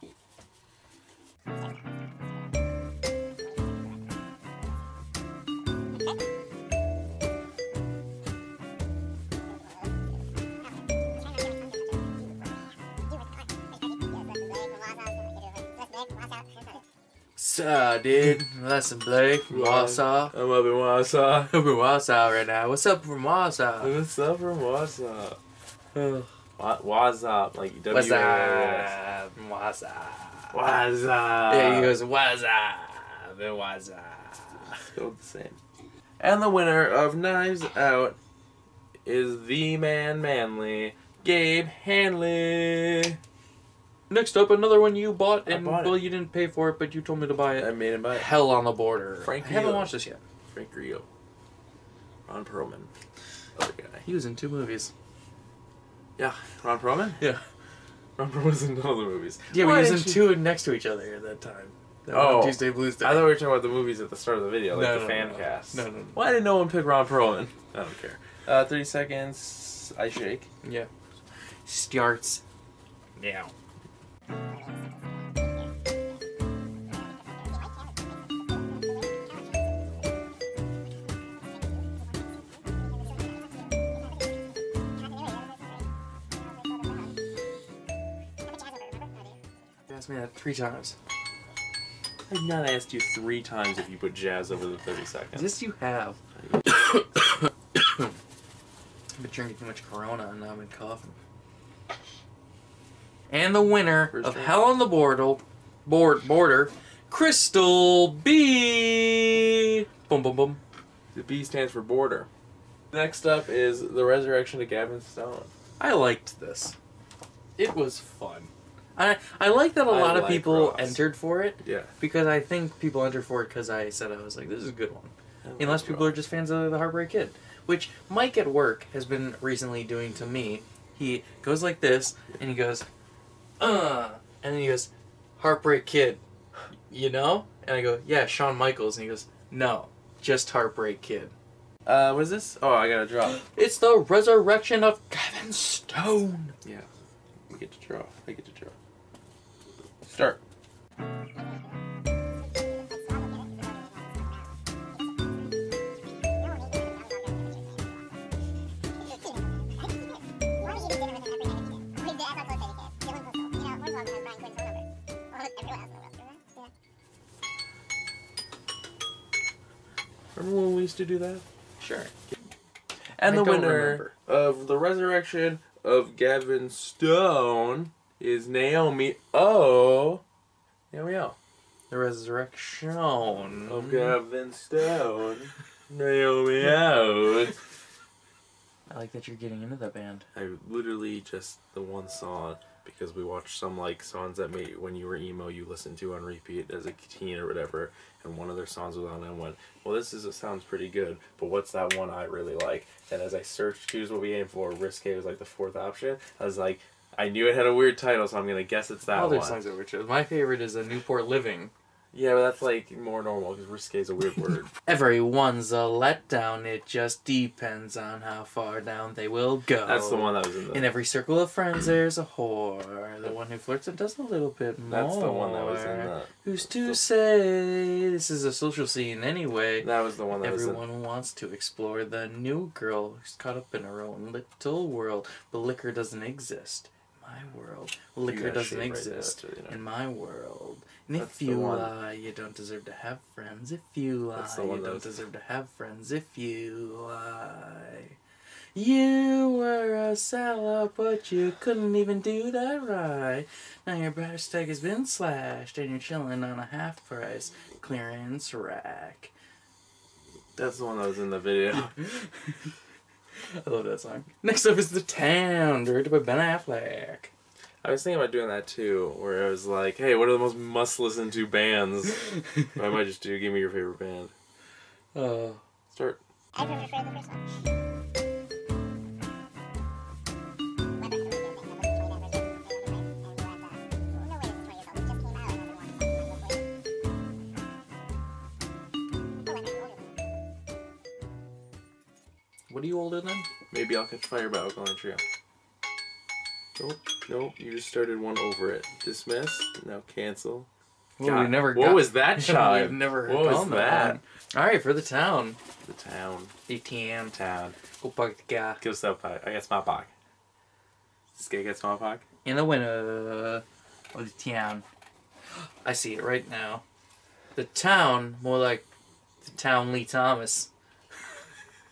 Uh, dude, that's Blake from Wausau. I'm up in Wausau. I'm in Wausau right now. What's up from Wausau? What's up from Wausau? What's up? Like W A U S. What's up from Wausau? What's up? Yeah, he goes, what's up in Wausau? Still the same. And the winner of Knives Out is the man Manly, Gabe Hanley. Next up, another one you bought, and bought well, it. you didn't pay for it, but you told me to buy it. I made him buy it. Hell on the Border. Frank I Rio. haven't watched this yet. Frank Rio. Ron Perlman. Other guy. He was in two movies. Yeah. Ron Perlman? Yeah. Ron Perlman was in all the movies. Yeah, but he was in two next to each other at that time. That oh. Tuesday Blues Day. I thought we were talking about the movies at the start of the video, like no, the no, fan no, no. cast. No, no, no. Why did no one pick Ron Perlman? I don't care. Uh, thirty seconds. I shake. Yeah. Starts now. asked me that three times. I've not asked you three times if you put jazz over the thirty seconds. Yes, you have. I've been drinking too much Corona and now I've been coughing. And the winner First of drink. Hell on the Border, board, border, Crystal B. Boom, boom, boom. The B stands for border. Next up is The Resurrection of Gavin Stone. I liked this. It was fun. I, I like that a I lot like of people Ross. entered for it. Yeah. Because I think people entered for it because I said, I was like, this is a good one. Like Unless people Ross. are just fans of The Heartbreak Kid. Which Mike at work has been recently doing to me. He goes like this, and he goes, uh, and then he goes, Heartbreak Kid, you know? And I go, yeah, Shawn Michaels. And he goes, no, just Heartbreak Kid. Uh, what is this? Oh, I gotta draw. It's The Resurrection of Gavin Stone. Yeah, I get to draw. I get to draw. Start. Remember when we used to do that? Sure. And I the winner remember. of The Resurrection of Gavin Stone is Naomi O. Naomi O. The Resurrection of Gavin Stone. Naomi O. I like that you're getting into the band. I literally just the one song, because we watched some like songs that made when you were emo you listened to on repeat as a teen or whatever, and one of their songs was on and I went, well, this is, it sounds pretty good, but what's that one I really like? And as I searched, Choose What We Aim For, Risque was like the fourth option. I was like, I knew it had a weird title, so I'm gonna guess it's that All one. Other songs that we chose. My favorite is A Newport Living. Yeah, but that's like more normal because risque is a weird word. Everyone's a letdown. It just depends on how far down they will go. That's the one that was in the... In every circle of friends, there's a whore. The one who flirts and does a little bit more. That's the one that was in the... Who's to the... say this is a social scene anyway? That was the one that Everyone was Everyone wants to explore the new girl who's caught up in her own little world. But liquor doesn't exist. My world. Liquor doesn't exist right there, you know. in my world. And That's if you lie, you don't deserve to have friends. If you lie, you don't deserve to have friends. If you lie. You were a sellout, but you couldn't even do that right. Now your price tag has been slashed, and you're chilling on a half price clearance rack. That's the one that was in the video. I love that song. Next up is The Town, directed by Ben Affleck. I was thinking about doing that too, where I was like, hey, what are the most must-listen to bands? I might just do, give me your favorite band. Uh, Start. I prefer the first one. What are you older than? Maybe I'll Catch Fire by Alkaline Trio. Nope, nope, you just started one over it. Dismiss, now cancel. Well, we never got, what was that child? We've never heard what was that? that. Alright, for The Town. The Town. The Town. Town. Go Puck the Guy. Go Sub Puck. I got Small Puck. This guy got Small Puck? In the winter of The Town. I see it right now. The Town, more like The Town Lee Thomas.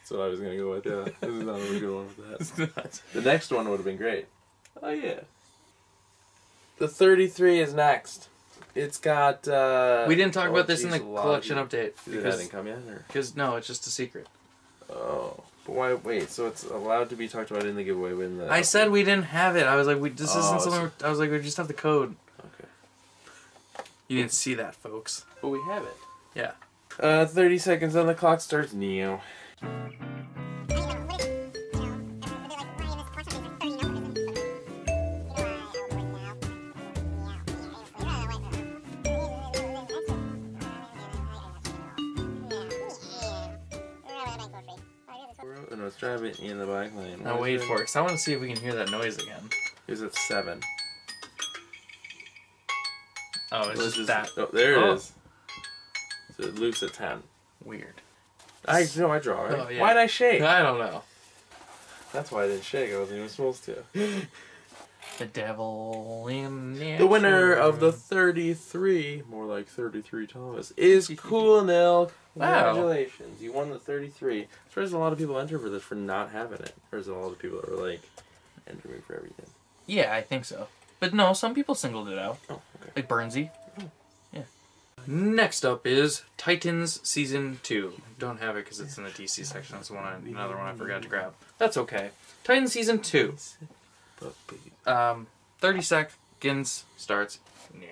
That's what I was gonna go with, yeah. This is not a really good one with that. The next one would have been great. Oh yeah. The thirty-three is next. It's got uh We didn't talk oh, about this geez, in the collection of... update. Because did that didn't come yet? Or? Because no, it's just a secret. Oh. But why wait, so it's allowed to be talked about in the giveaway in the I said we didn't have it. I was like we this oh, isn't something we're... I was like we just have the code. Okay. You didn't see that, folks. But we have it. Yeah. Uh thirty seconds on the clock starts now. And let's drive it in the back lane. Now wait for it, because I want to see if we can hear that noise again. It was at seven. Oh, it's just, just that. Oh, there it oh. is. So it loops at ten. Weird. I know I draw, right? Oh, yeah. Why'd I shake? I don't know. That's why I didn't shake. I wasn't even supposed to. the devil in the, the winner of the thirty-three, more like thirty-three Thomas, is Cool Nil. Wow. Congratulations, you won the thirty-three. I suppose a lot of people enter for this for not having it. There's a lot of people that were like, enter me for everything. Yeah, I think so. But no, some people singled it out. Oh, okay. Like Bernsey. Oh. Yeah. Next up is Titans Season two. Don't have it because it's in the D C section. That's one I, another one I forgot to grab. That's okay. Titans Season two. Um, thirty seconds starts now.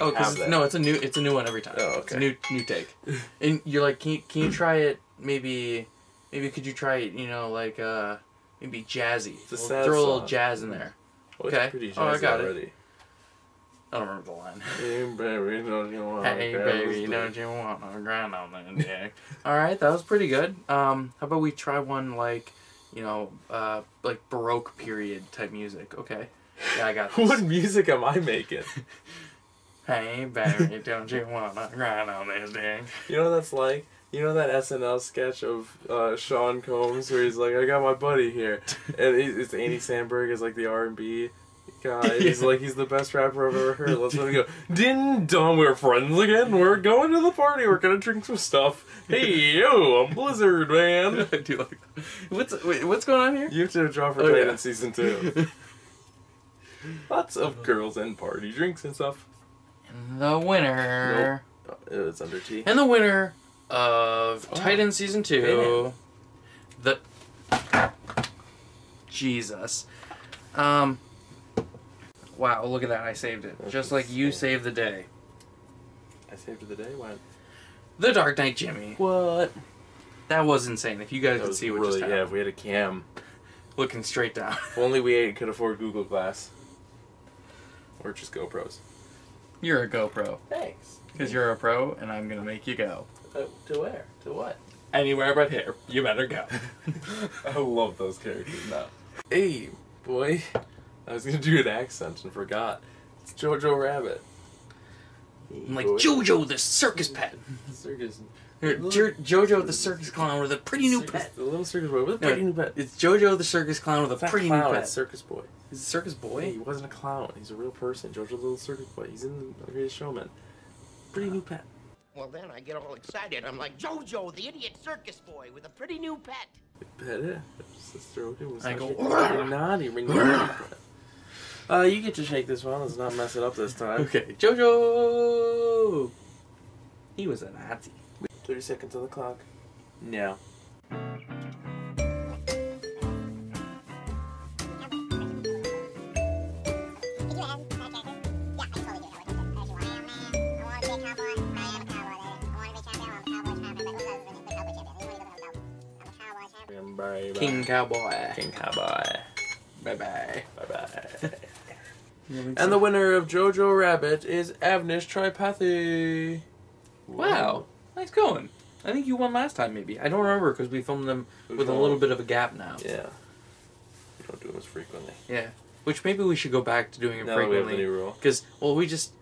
Oh, cause it's, no, it's a new, it's a new one every time. Oh, okay. It's a new, new take. And you're like, can you, can you try it? Maybe, maybe could you try it? You know, like uh, maybe jazzy. We'll throw song. a little jazz in there. Well, okay. It's oh, I got already. it. I don't remember the line. Hey baby, don't you want? Hey baby, don't you want? I grind on that jack. All right, that was pretty good. Um, how about we try one like, you know, uh, like Baroque period type music? Okay. Yeah, I got this. What music am I making? Hey, baby, don't you wanna grind on this dick? You know what that's like? You know that S N L sketch of uh, Sean Combs where he's like, I got my buddy here. And it's Andy Samberg is like the R and B guy. He's like, he's the best rapper I've ever heard. Let's let him go. Ding dong, we're friends again. We're going to the party. We're going to drink some stuff. Hey, yo, I'm Blizzard, man. I do like that. What's, wait, what's going on here? You have to draw for oh, Titan yeah. Season two. Lots of girls and party drinks and stuff. The winner. Nope. Oh, it's under T. And the winner of oh. Titan Season two. The Jesus. Um. Wow! Look at that! I saved it. That's Just insane. like you saved the day. I saved the day. What? The Dark Knight Jimmy. What? That was insane. If you guys that could see what really, just happened. Yeah, if we had a cam looking straight down. If only we could afford Google Glass. Or just GoPros. You're a GoPro. Thanks. Because you're a pro, and I'm going to make you go. Uh, to where? To what? Anywhere but here. You better go. I love those characters now. Hey, boy. I was going to do an accent and forgot. It's Jojo Rabbit. Hey, I'm like, boy. Jojo the circus pet. Circus. Here, jo Jojo the circus clown with a pretty new circus, pet. The little circus boy with a pretty no, new pet. It's Jojo the circus clown with a it's pretty clown, new pet. It's circus boy. He's a circus boy? Yeah, he wasn't a clown. He's a real person. George the Little Circus Boy. He's in The Greatest Showman. Pretty new pet. Well, then I get all excited. I'm like, Jojo, the idiot circus boy with a pretty new pet. Pet it. I go, naughty, Uh, you get to shake this one. Let's not mess it up this time. Okay, Jojo! He was a Nazi. thirty seconds on the clock. No. King Cowboy. King Cowboy. Bye-bye. Bye-bye. And the winner of Jojo Rabbit is Avnish Tripathi. Wow. Nice going. I think you won last time, maybe. I don't remember, because we filmed them we with filmed. a little bit of a gap now. Yeah. We don't do them as frequently. Yeah. Which maybe we should go back to doing it now frequently. Now we have the new rule. Because, well, we just...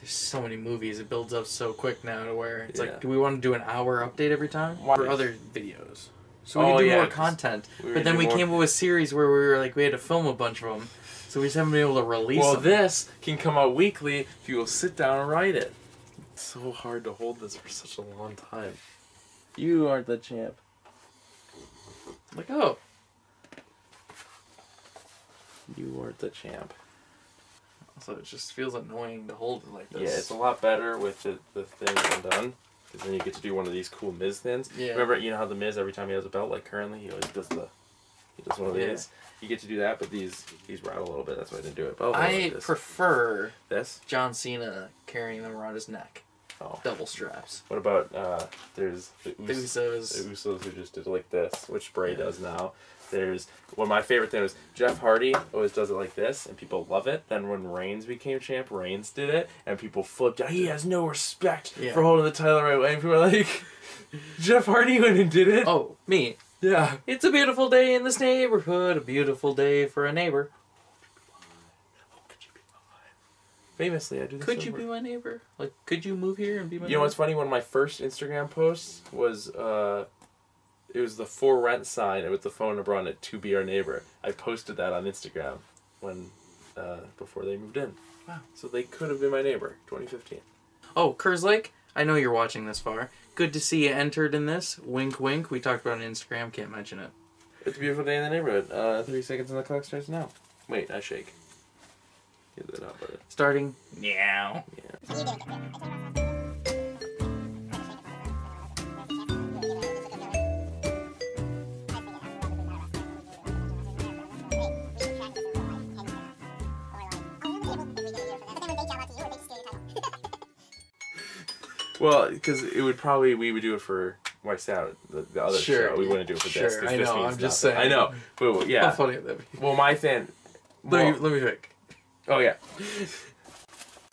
There's so many movies. It builds up so quick now to where... It's yeah. like, do we want to do an hour update every time? Why? For other videos. So we oh, can do yeah, more content, we but then we more... came up with a series where we were like, we had to film a bunch of them, so we just haven't been able to release well, them. Well, this can come out weekly if you will sit down and write it. It's so hard to hold this for such a long time. You aren't the champ. Like, oh. You aren't the champ. Also, it just feels annoying to hold it like this. Yeah, it's a lot better with the, the thing undone. Then you get to do one of these cool Miz things. Yeah. Remember, you know how the Miz, every time he has a belt, like currently, he always does the, he does one of these. Yeah. You get to do that, but these these rattle a little bit. That's why I didn't do it. But I like prefer this John Cena carrying them around his neck. Oh, double straps. What about uh? There's the, Us the Usos. The Usos who just did it like this, which Bray yeah. does now. There's one of my favorite things was Jeff Hardy always does it like this, and people love it. Then when Reigns became champ, Reigns did it, and people flipped out. He has no respect yeah. for holding the title the right way. And people are like, Jeff Hardy went and did it. Oh, me. Yeah. It's a beautiful day in this neighborhood, a beautiful day for a neighbor. Famously, I do this. Could you be my neighbor? Like, could you move here and be my neighbor? You know what's funny? One of my first Instagram posts was, uh, it was the for rent sign with the phone number on it to be our neighbor. I posted that on Instagram when, uh, before they moved in. Wow. So they could have been my neighbor, twenty fifteen. Oh, Kerrs Lake, I know you're watching this far. Good to see you entered in this. Wink, wink. We talked about it on Instagram. Can't mention it. It's a beautiful day in the neighborhood. Uh, three seconds on the clock starts now. Wait, I shake. Get that out, buddy. Starting now. Yeah. Well, because it would probably, we would do it for my sound, the, the other sure. show. We wouldn't do it for sure. this. Sure, I know, I'm just nothing. saying. I know, but well, yeah. How funny would that be? Well, my fan... Well, let, me, let me pick. Oh, yeah.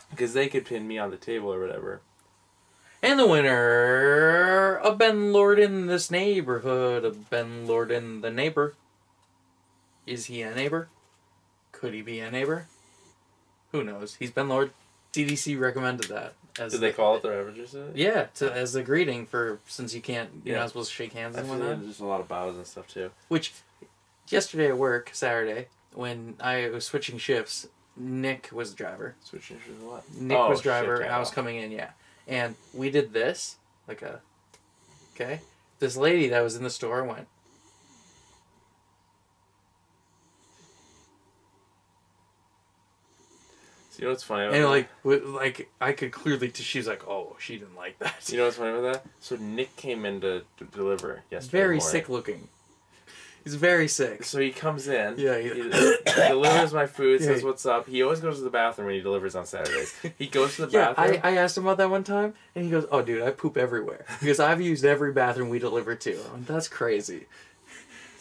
Because they could pin me on the table or whatever. And the winner of Ben Lord in this neighborhood, of Ben Lord in the neighbor. Is he a neighbor? Could he be a neighbor? Who knows? He's Ben Lord. C D C recommended that. As Did the, they call it their averages? Yeah, to, as the greeting for, since you can't, you're yeah. not supposed to shake hands and whatnot. There's just a lot of bows and stuff, too. Which, yesterday at work, Saturday, when I was switching shifts, Nick was the driver. Switching shifts what? Nick oh, was driver, shit, yeah. I was coming in, yeah. And we did this, like a, okay? This lady that was in the store went, you know what's funny about and like, that? like, I could clearly, t she was like, oh, she didn't like that. You know what's funny about that? So Nick came in to, to deliver yesterday Very morning. sick looking. He's very sick. So he comes in. Yeah. He, he delivers my food, yeah, says what's up. He always goes to the bathroom when he delivers on Saturdays. He goes to the yeah, bathroom. I, I asked him about that one time, and he goes, oh, dude, I poop everywhere. Because I've used every bathroom we deliver to. Like, that's crazy.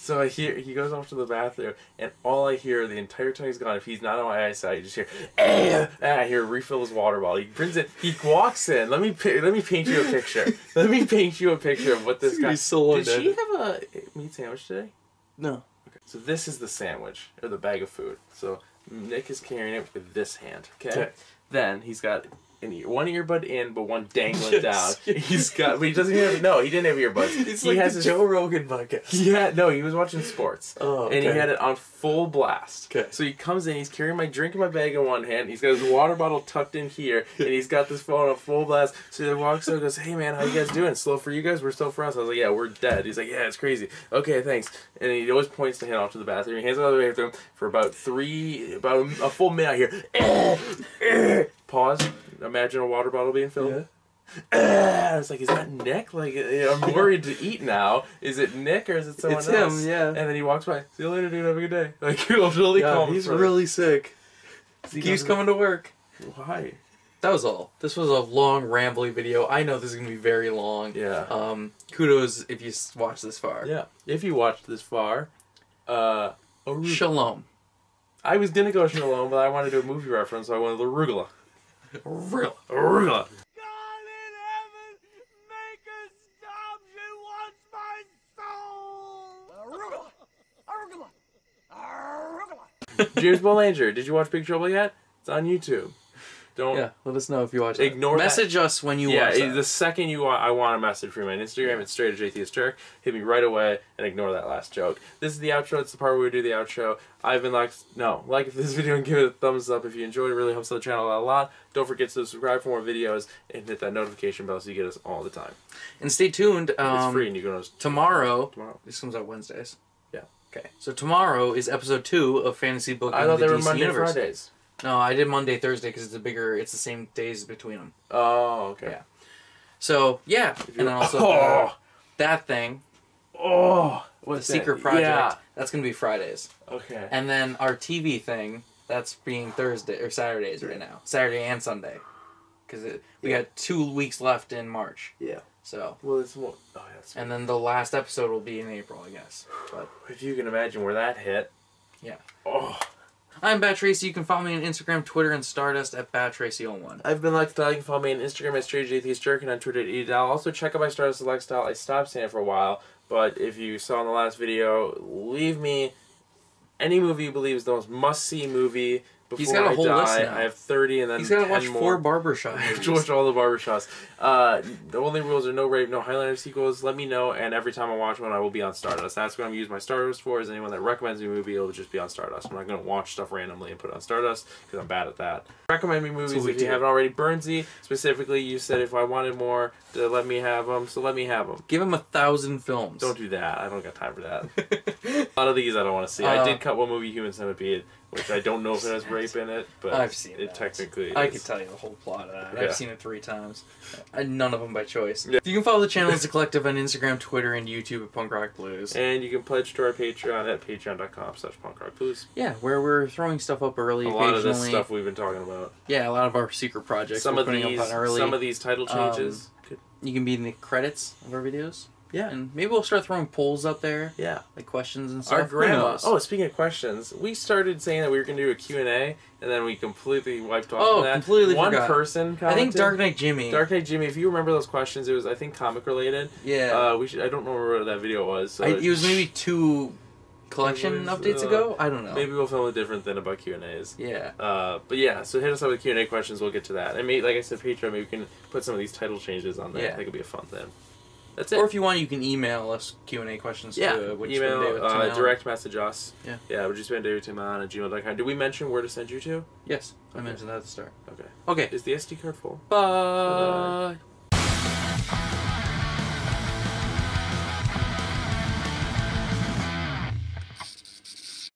So I hear, he goes off to the bathroom, and all I hear the entire time he's gone, if he's not on my eyesight, you just hear, eh, I hear refill his water bottle. He brings it, he walks in. Let me let me paint you a picture. Let me paint you a picture of what this guy. So Did dead. she have a meat sandwich today? No. Okay. So this is the sandwich or the bag of food. So Nick is carrying it with this hand. Okay. okay. Then he's got an ear, one earbud in, but one dangling yes. down. He's got, but he doesn't have, no, he didn't have earbuds. It's he like has the his, Joe Rogan podcast. Yeah, no, he was watching sports. Oh, okay. And he had it on full blast. Okay. So he comes in, he's carrying my drink and my bag in one hand, he's got his water bottle tucked in here, and he's got this phone on full blast. So he walks over and goes, hey man, how you guys doing? Slow for you guys? We're slow for us. I was like, yeah, we're dead. He's like, yeah, it's crazy. Okay, thanks. And he always points to hand off to the bathroom. He hands it out to the bathroom for about three, about a, a full minute here. Eh, eh, pause. Imagine a water bottle being filled. Yeah. I was like, is that Nick? Like, I'm worried to eat now. Is it Nick or is it someone it's else? It's him, yeah. And then he walks by. See you later, dude. Have a good day. Like, you're really yeah, calm. He's really sick. He keeps coming to work. Why? That was all. This was a long, rambly video. I know this is going to be very long. Yeah. Um, kudos if you watched this far. Yeah. If you watched this far, uh, shalom. I was going to go shalom, but I wanted to do a movie reference, so I wanted the arugula. Real, real. God in heaven, make us stop. She wants my soul. Arugula, arugula, arugula. James Bolanger, did you watch Big Trouble yet? It's on YouTube. Don't. Yeah, let us know if you watch it. Ignore that. Message us when you yeah, watch it. Yeah, the second you want, I want a message from you on Instagram. Yeah. It's straight at J T S Jerk. Hit me right away and ignore that last joke. This is the outro. It's the part where we do the outro. I've been like, no, like this video and give it a thumbs up if you enjoyed. It really helps the channel out a lot. Don't forget to subscribe for more videos and hit that notification bell so you get us all the time. And stay tuned. Um, it's free and you can always tomorrow. Tomorrow. This comes out Wednesdays. Yeah. Okay. So tomorrow is episode two of Fantasy Book. I thought they were Monday and Fridays. No, I did Monday, Thursday, because it's a bigger, it's the same days between them. Oh, okay. Yeah. So, yeah. And then also oh. uh, that thing. Oh. What's the that? Secret Project. Yeah. That's going to be Fridays. Okay. And then our T V thing, that's being Thursday, or Saturdays right now. Saturday and Sunday. Because we yeah. got two weeks left in March. Yeah. So. Well, it's more. Oh, yeah, it's more. And then the last episode will be in April, I guess. But if you can imagine where that hit. Yeah. Oh. I'm BatchRacy. You can follow me on Instagram, Twitter, and Stardust at Batch Racy oh one. I've been Lifestyle. You can follow me on Instagram at Straight J T S Jerk and on Twitter at E Dal. Also, check out my Stardust Lifestyle. I stopped saying it for a while, But if you saw in the last video, leave me any movie you believe is the most must-see movie before He's got a I whole die. List now. I have thirty, and then He's got to watch more. four barbershop movies. I've watched all the barbershops. Uh, the only rules are no rape, no Highlander sequels. Let me know, and every time I watch one, I will be on Stardust. That's what I'm going to use my Stardust for, is anyone that recommends me a movie, it'll just be on Stardust. I'm not going to watch stuff randomly and put it on Stardust, because I'm bad at that. Recommend me movies if you haven't already. Burnsy, specifically, you said if I wanted more, to let me have them, so let me have them. Give him a thousand films. Don't do that. I don't got time for that. A lot of these I don't want to see. Uh, I did cut one movie, Human Centipede, which I don't know if it has rape in it, but I've seen it that. technically I is. Could tell you the whole plot of that. Yeah. I've seen it three times. None of them by choice. Yeah. You can follow the channel as a collective on Instagram, Twitter, and YouTube at Punk Rock Blues. And you can pledge to our Patreon at patreon.com slash Punk Rock Blues. Yeah, where we're throwing stuff up early occasionally. A lot of this stuff we've been talking about. Yeah, a lot of our secret projects some we're of putting these, up on early. Some of these title changes. Um, you can be in the credits of our videos. Yeah, and maybe we'll start throwing polls up there. Yeah, like questions and stuff. Our grandma. Oh, speaking of questions, we started saying that we were going to do a Q and A, and then we completely wiped off. Oh, that. completely One forgot. person commented. I think Dark Knight Jimmy. Dark Knight Jimmy. If you remember those questions, it was I think comic related. Yeah. Uh, we should. I don't remember what that video was. So I, it was maybe two collection was, updates uh, ago. I don't know. Maybe we'll film a different thing about Q and A's. Yeah. Uh, but yeah, so hit us up with Q and A questions. We'll get to that. And maybe, like I said, Patreon. Maybe we can put some of these title changes on there. Yeah. I think it'd be a fun thing. That's it. Or if you want, you can email us Q and A questions yeah. to which email, David uh, direct message us. Yeah. Yeah, would you spend David Timan at gmail dot com? Did we mention where to send you to? Yes. Okay. I mentioned that at the start. Okay. Okay. Is the S D card full? Bye. Bye.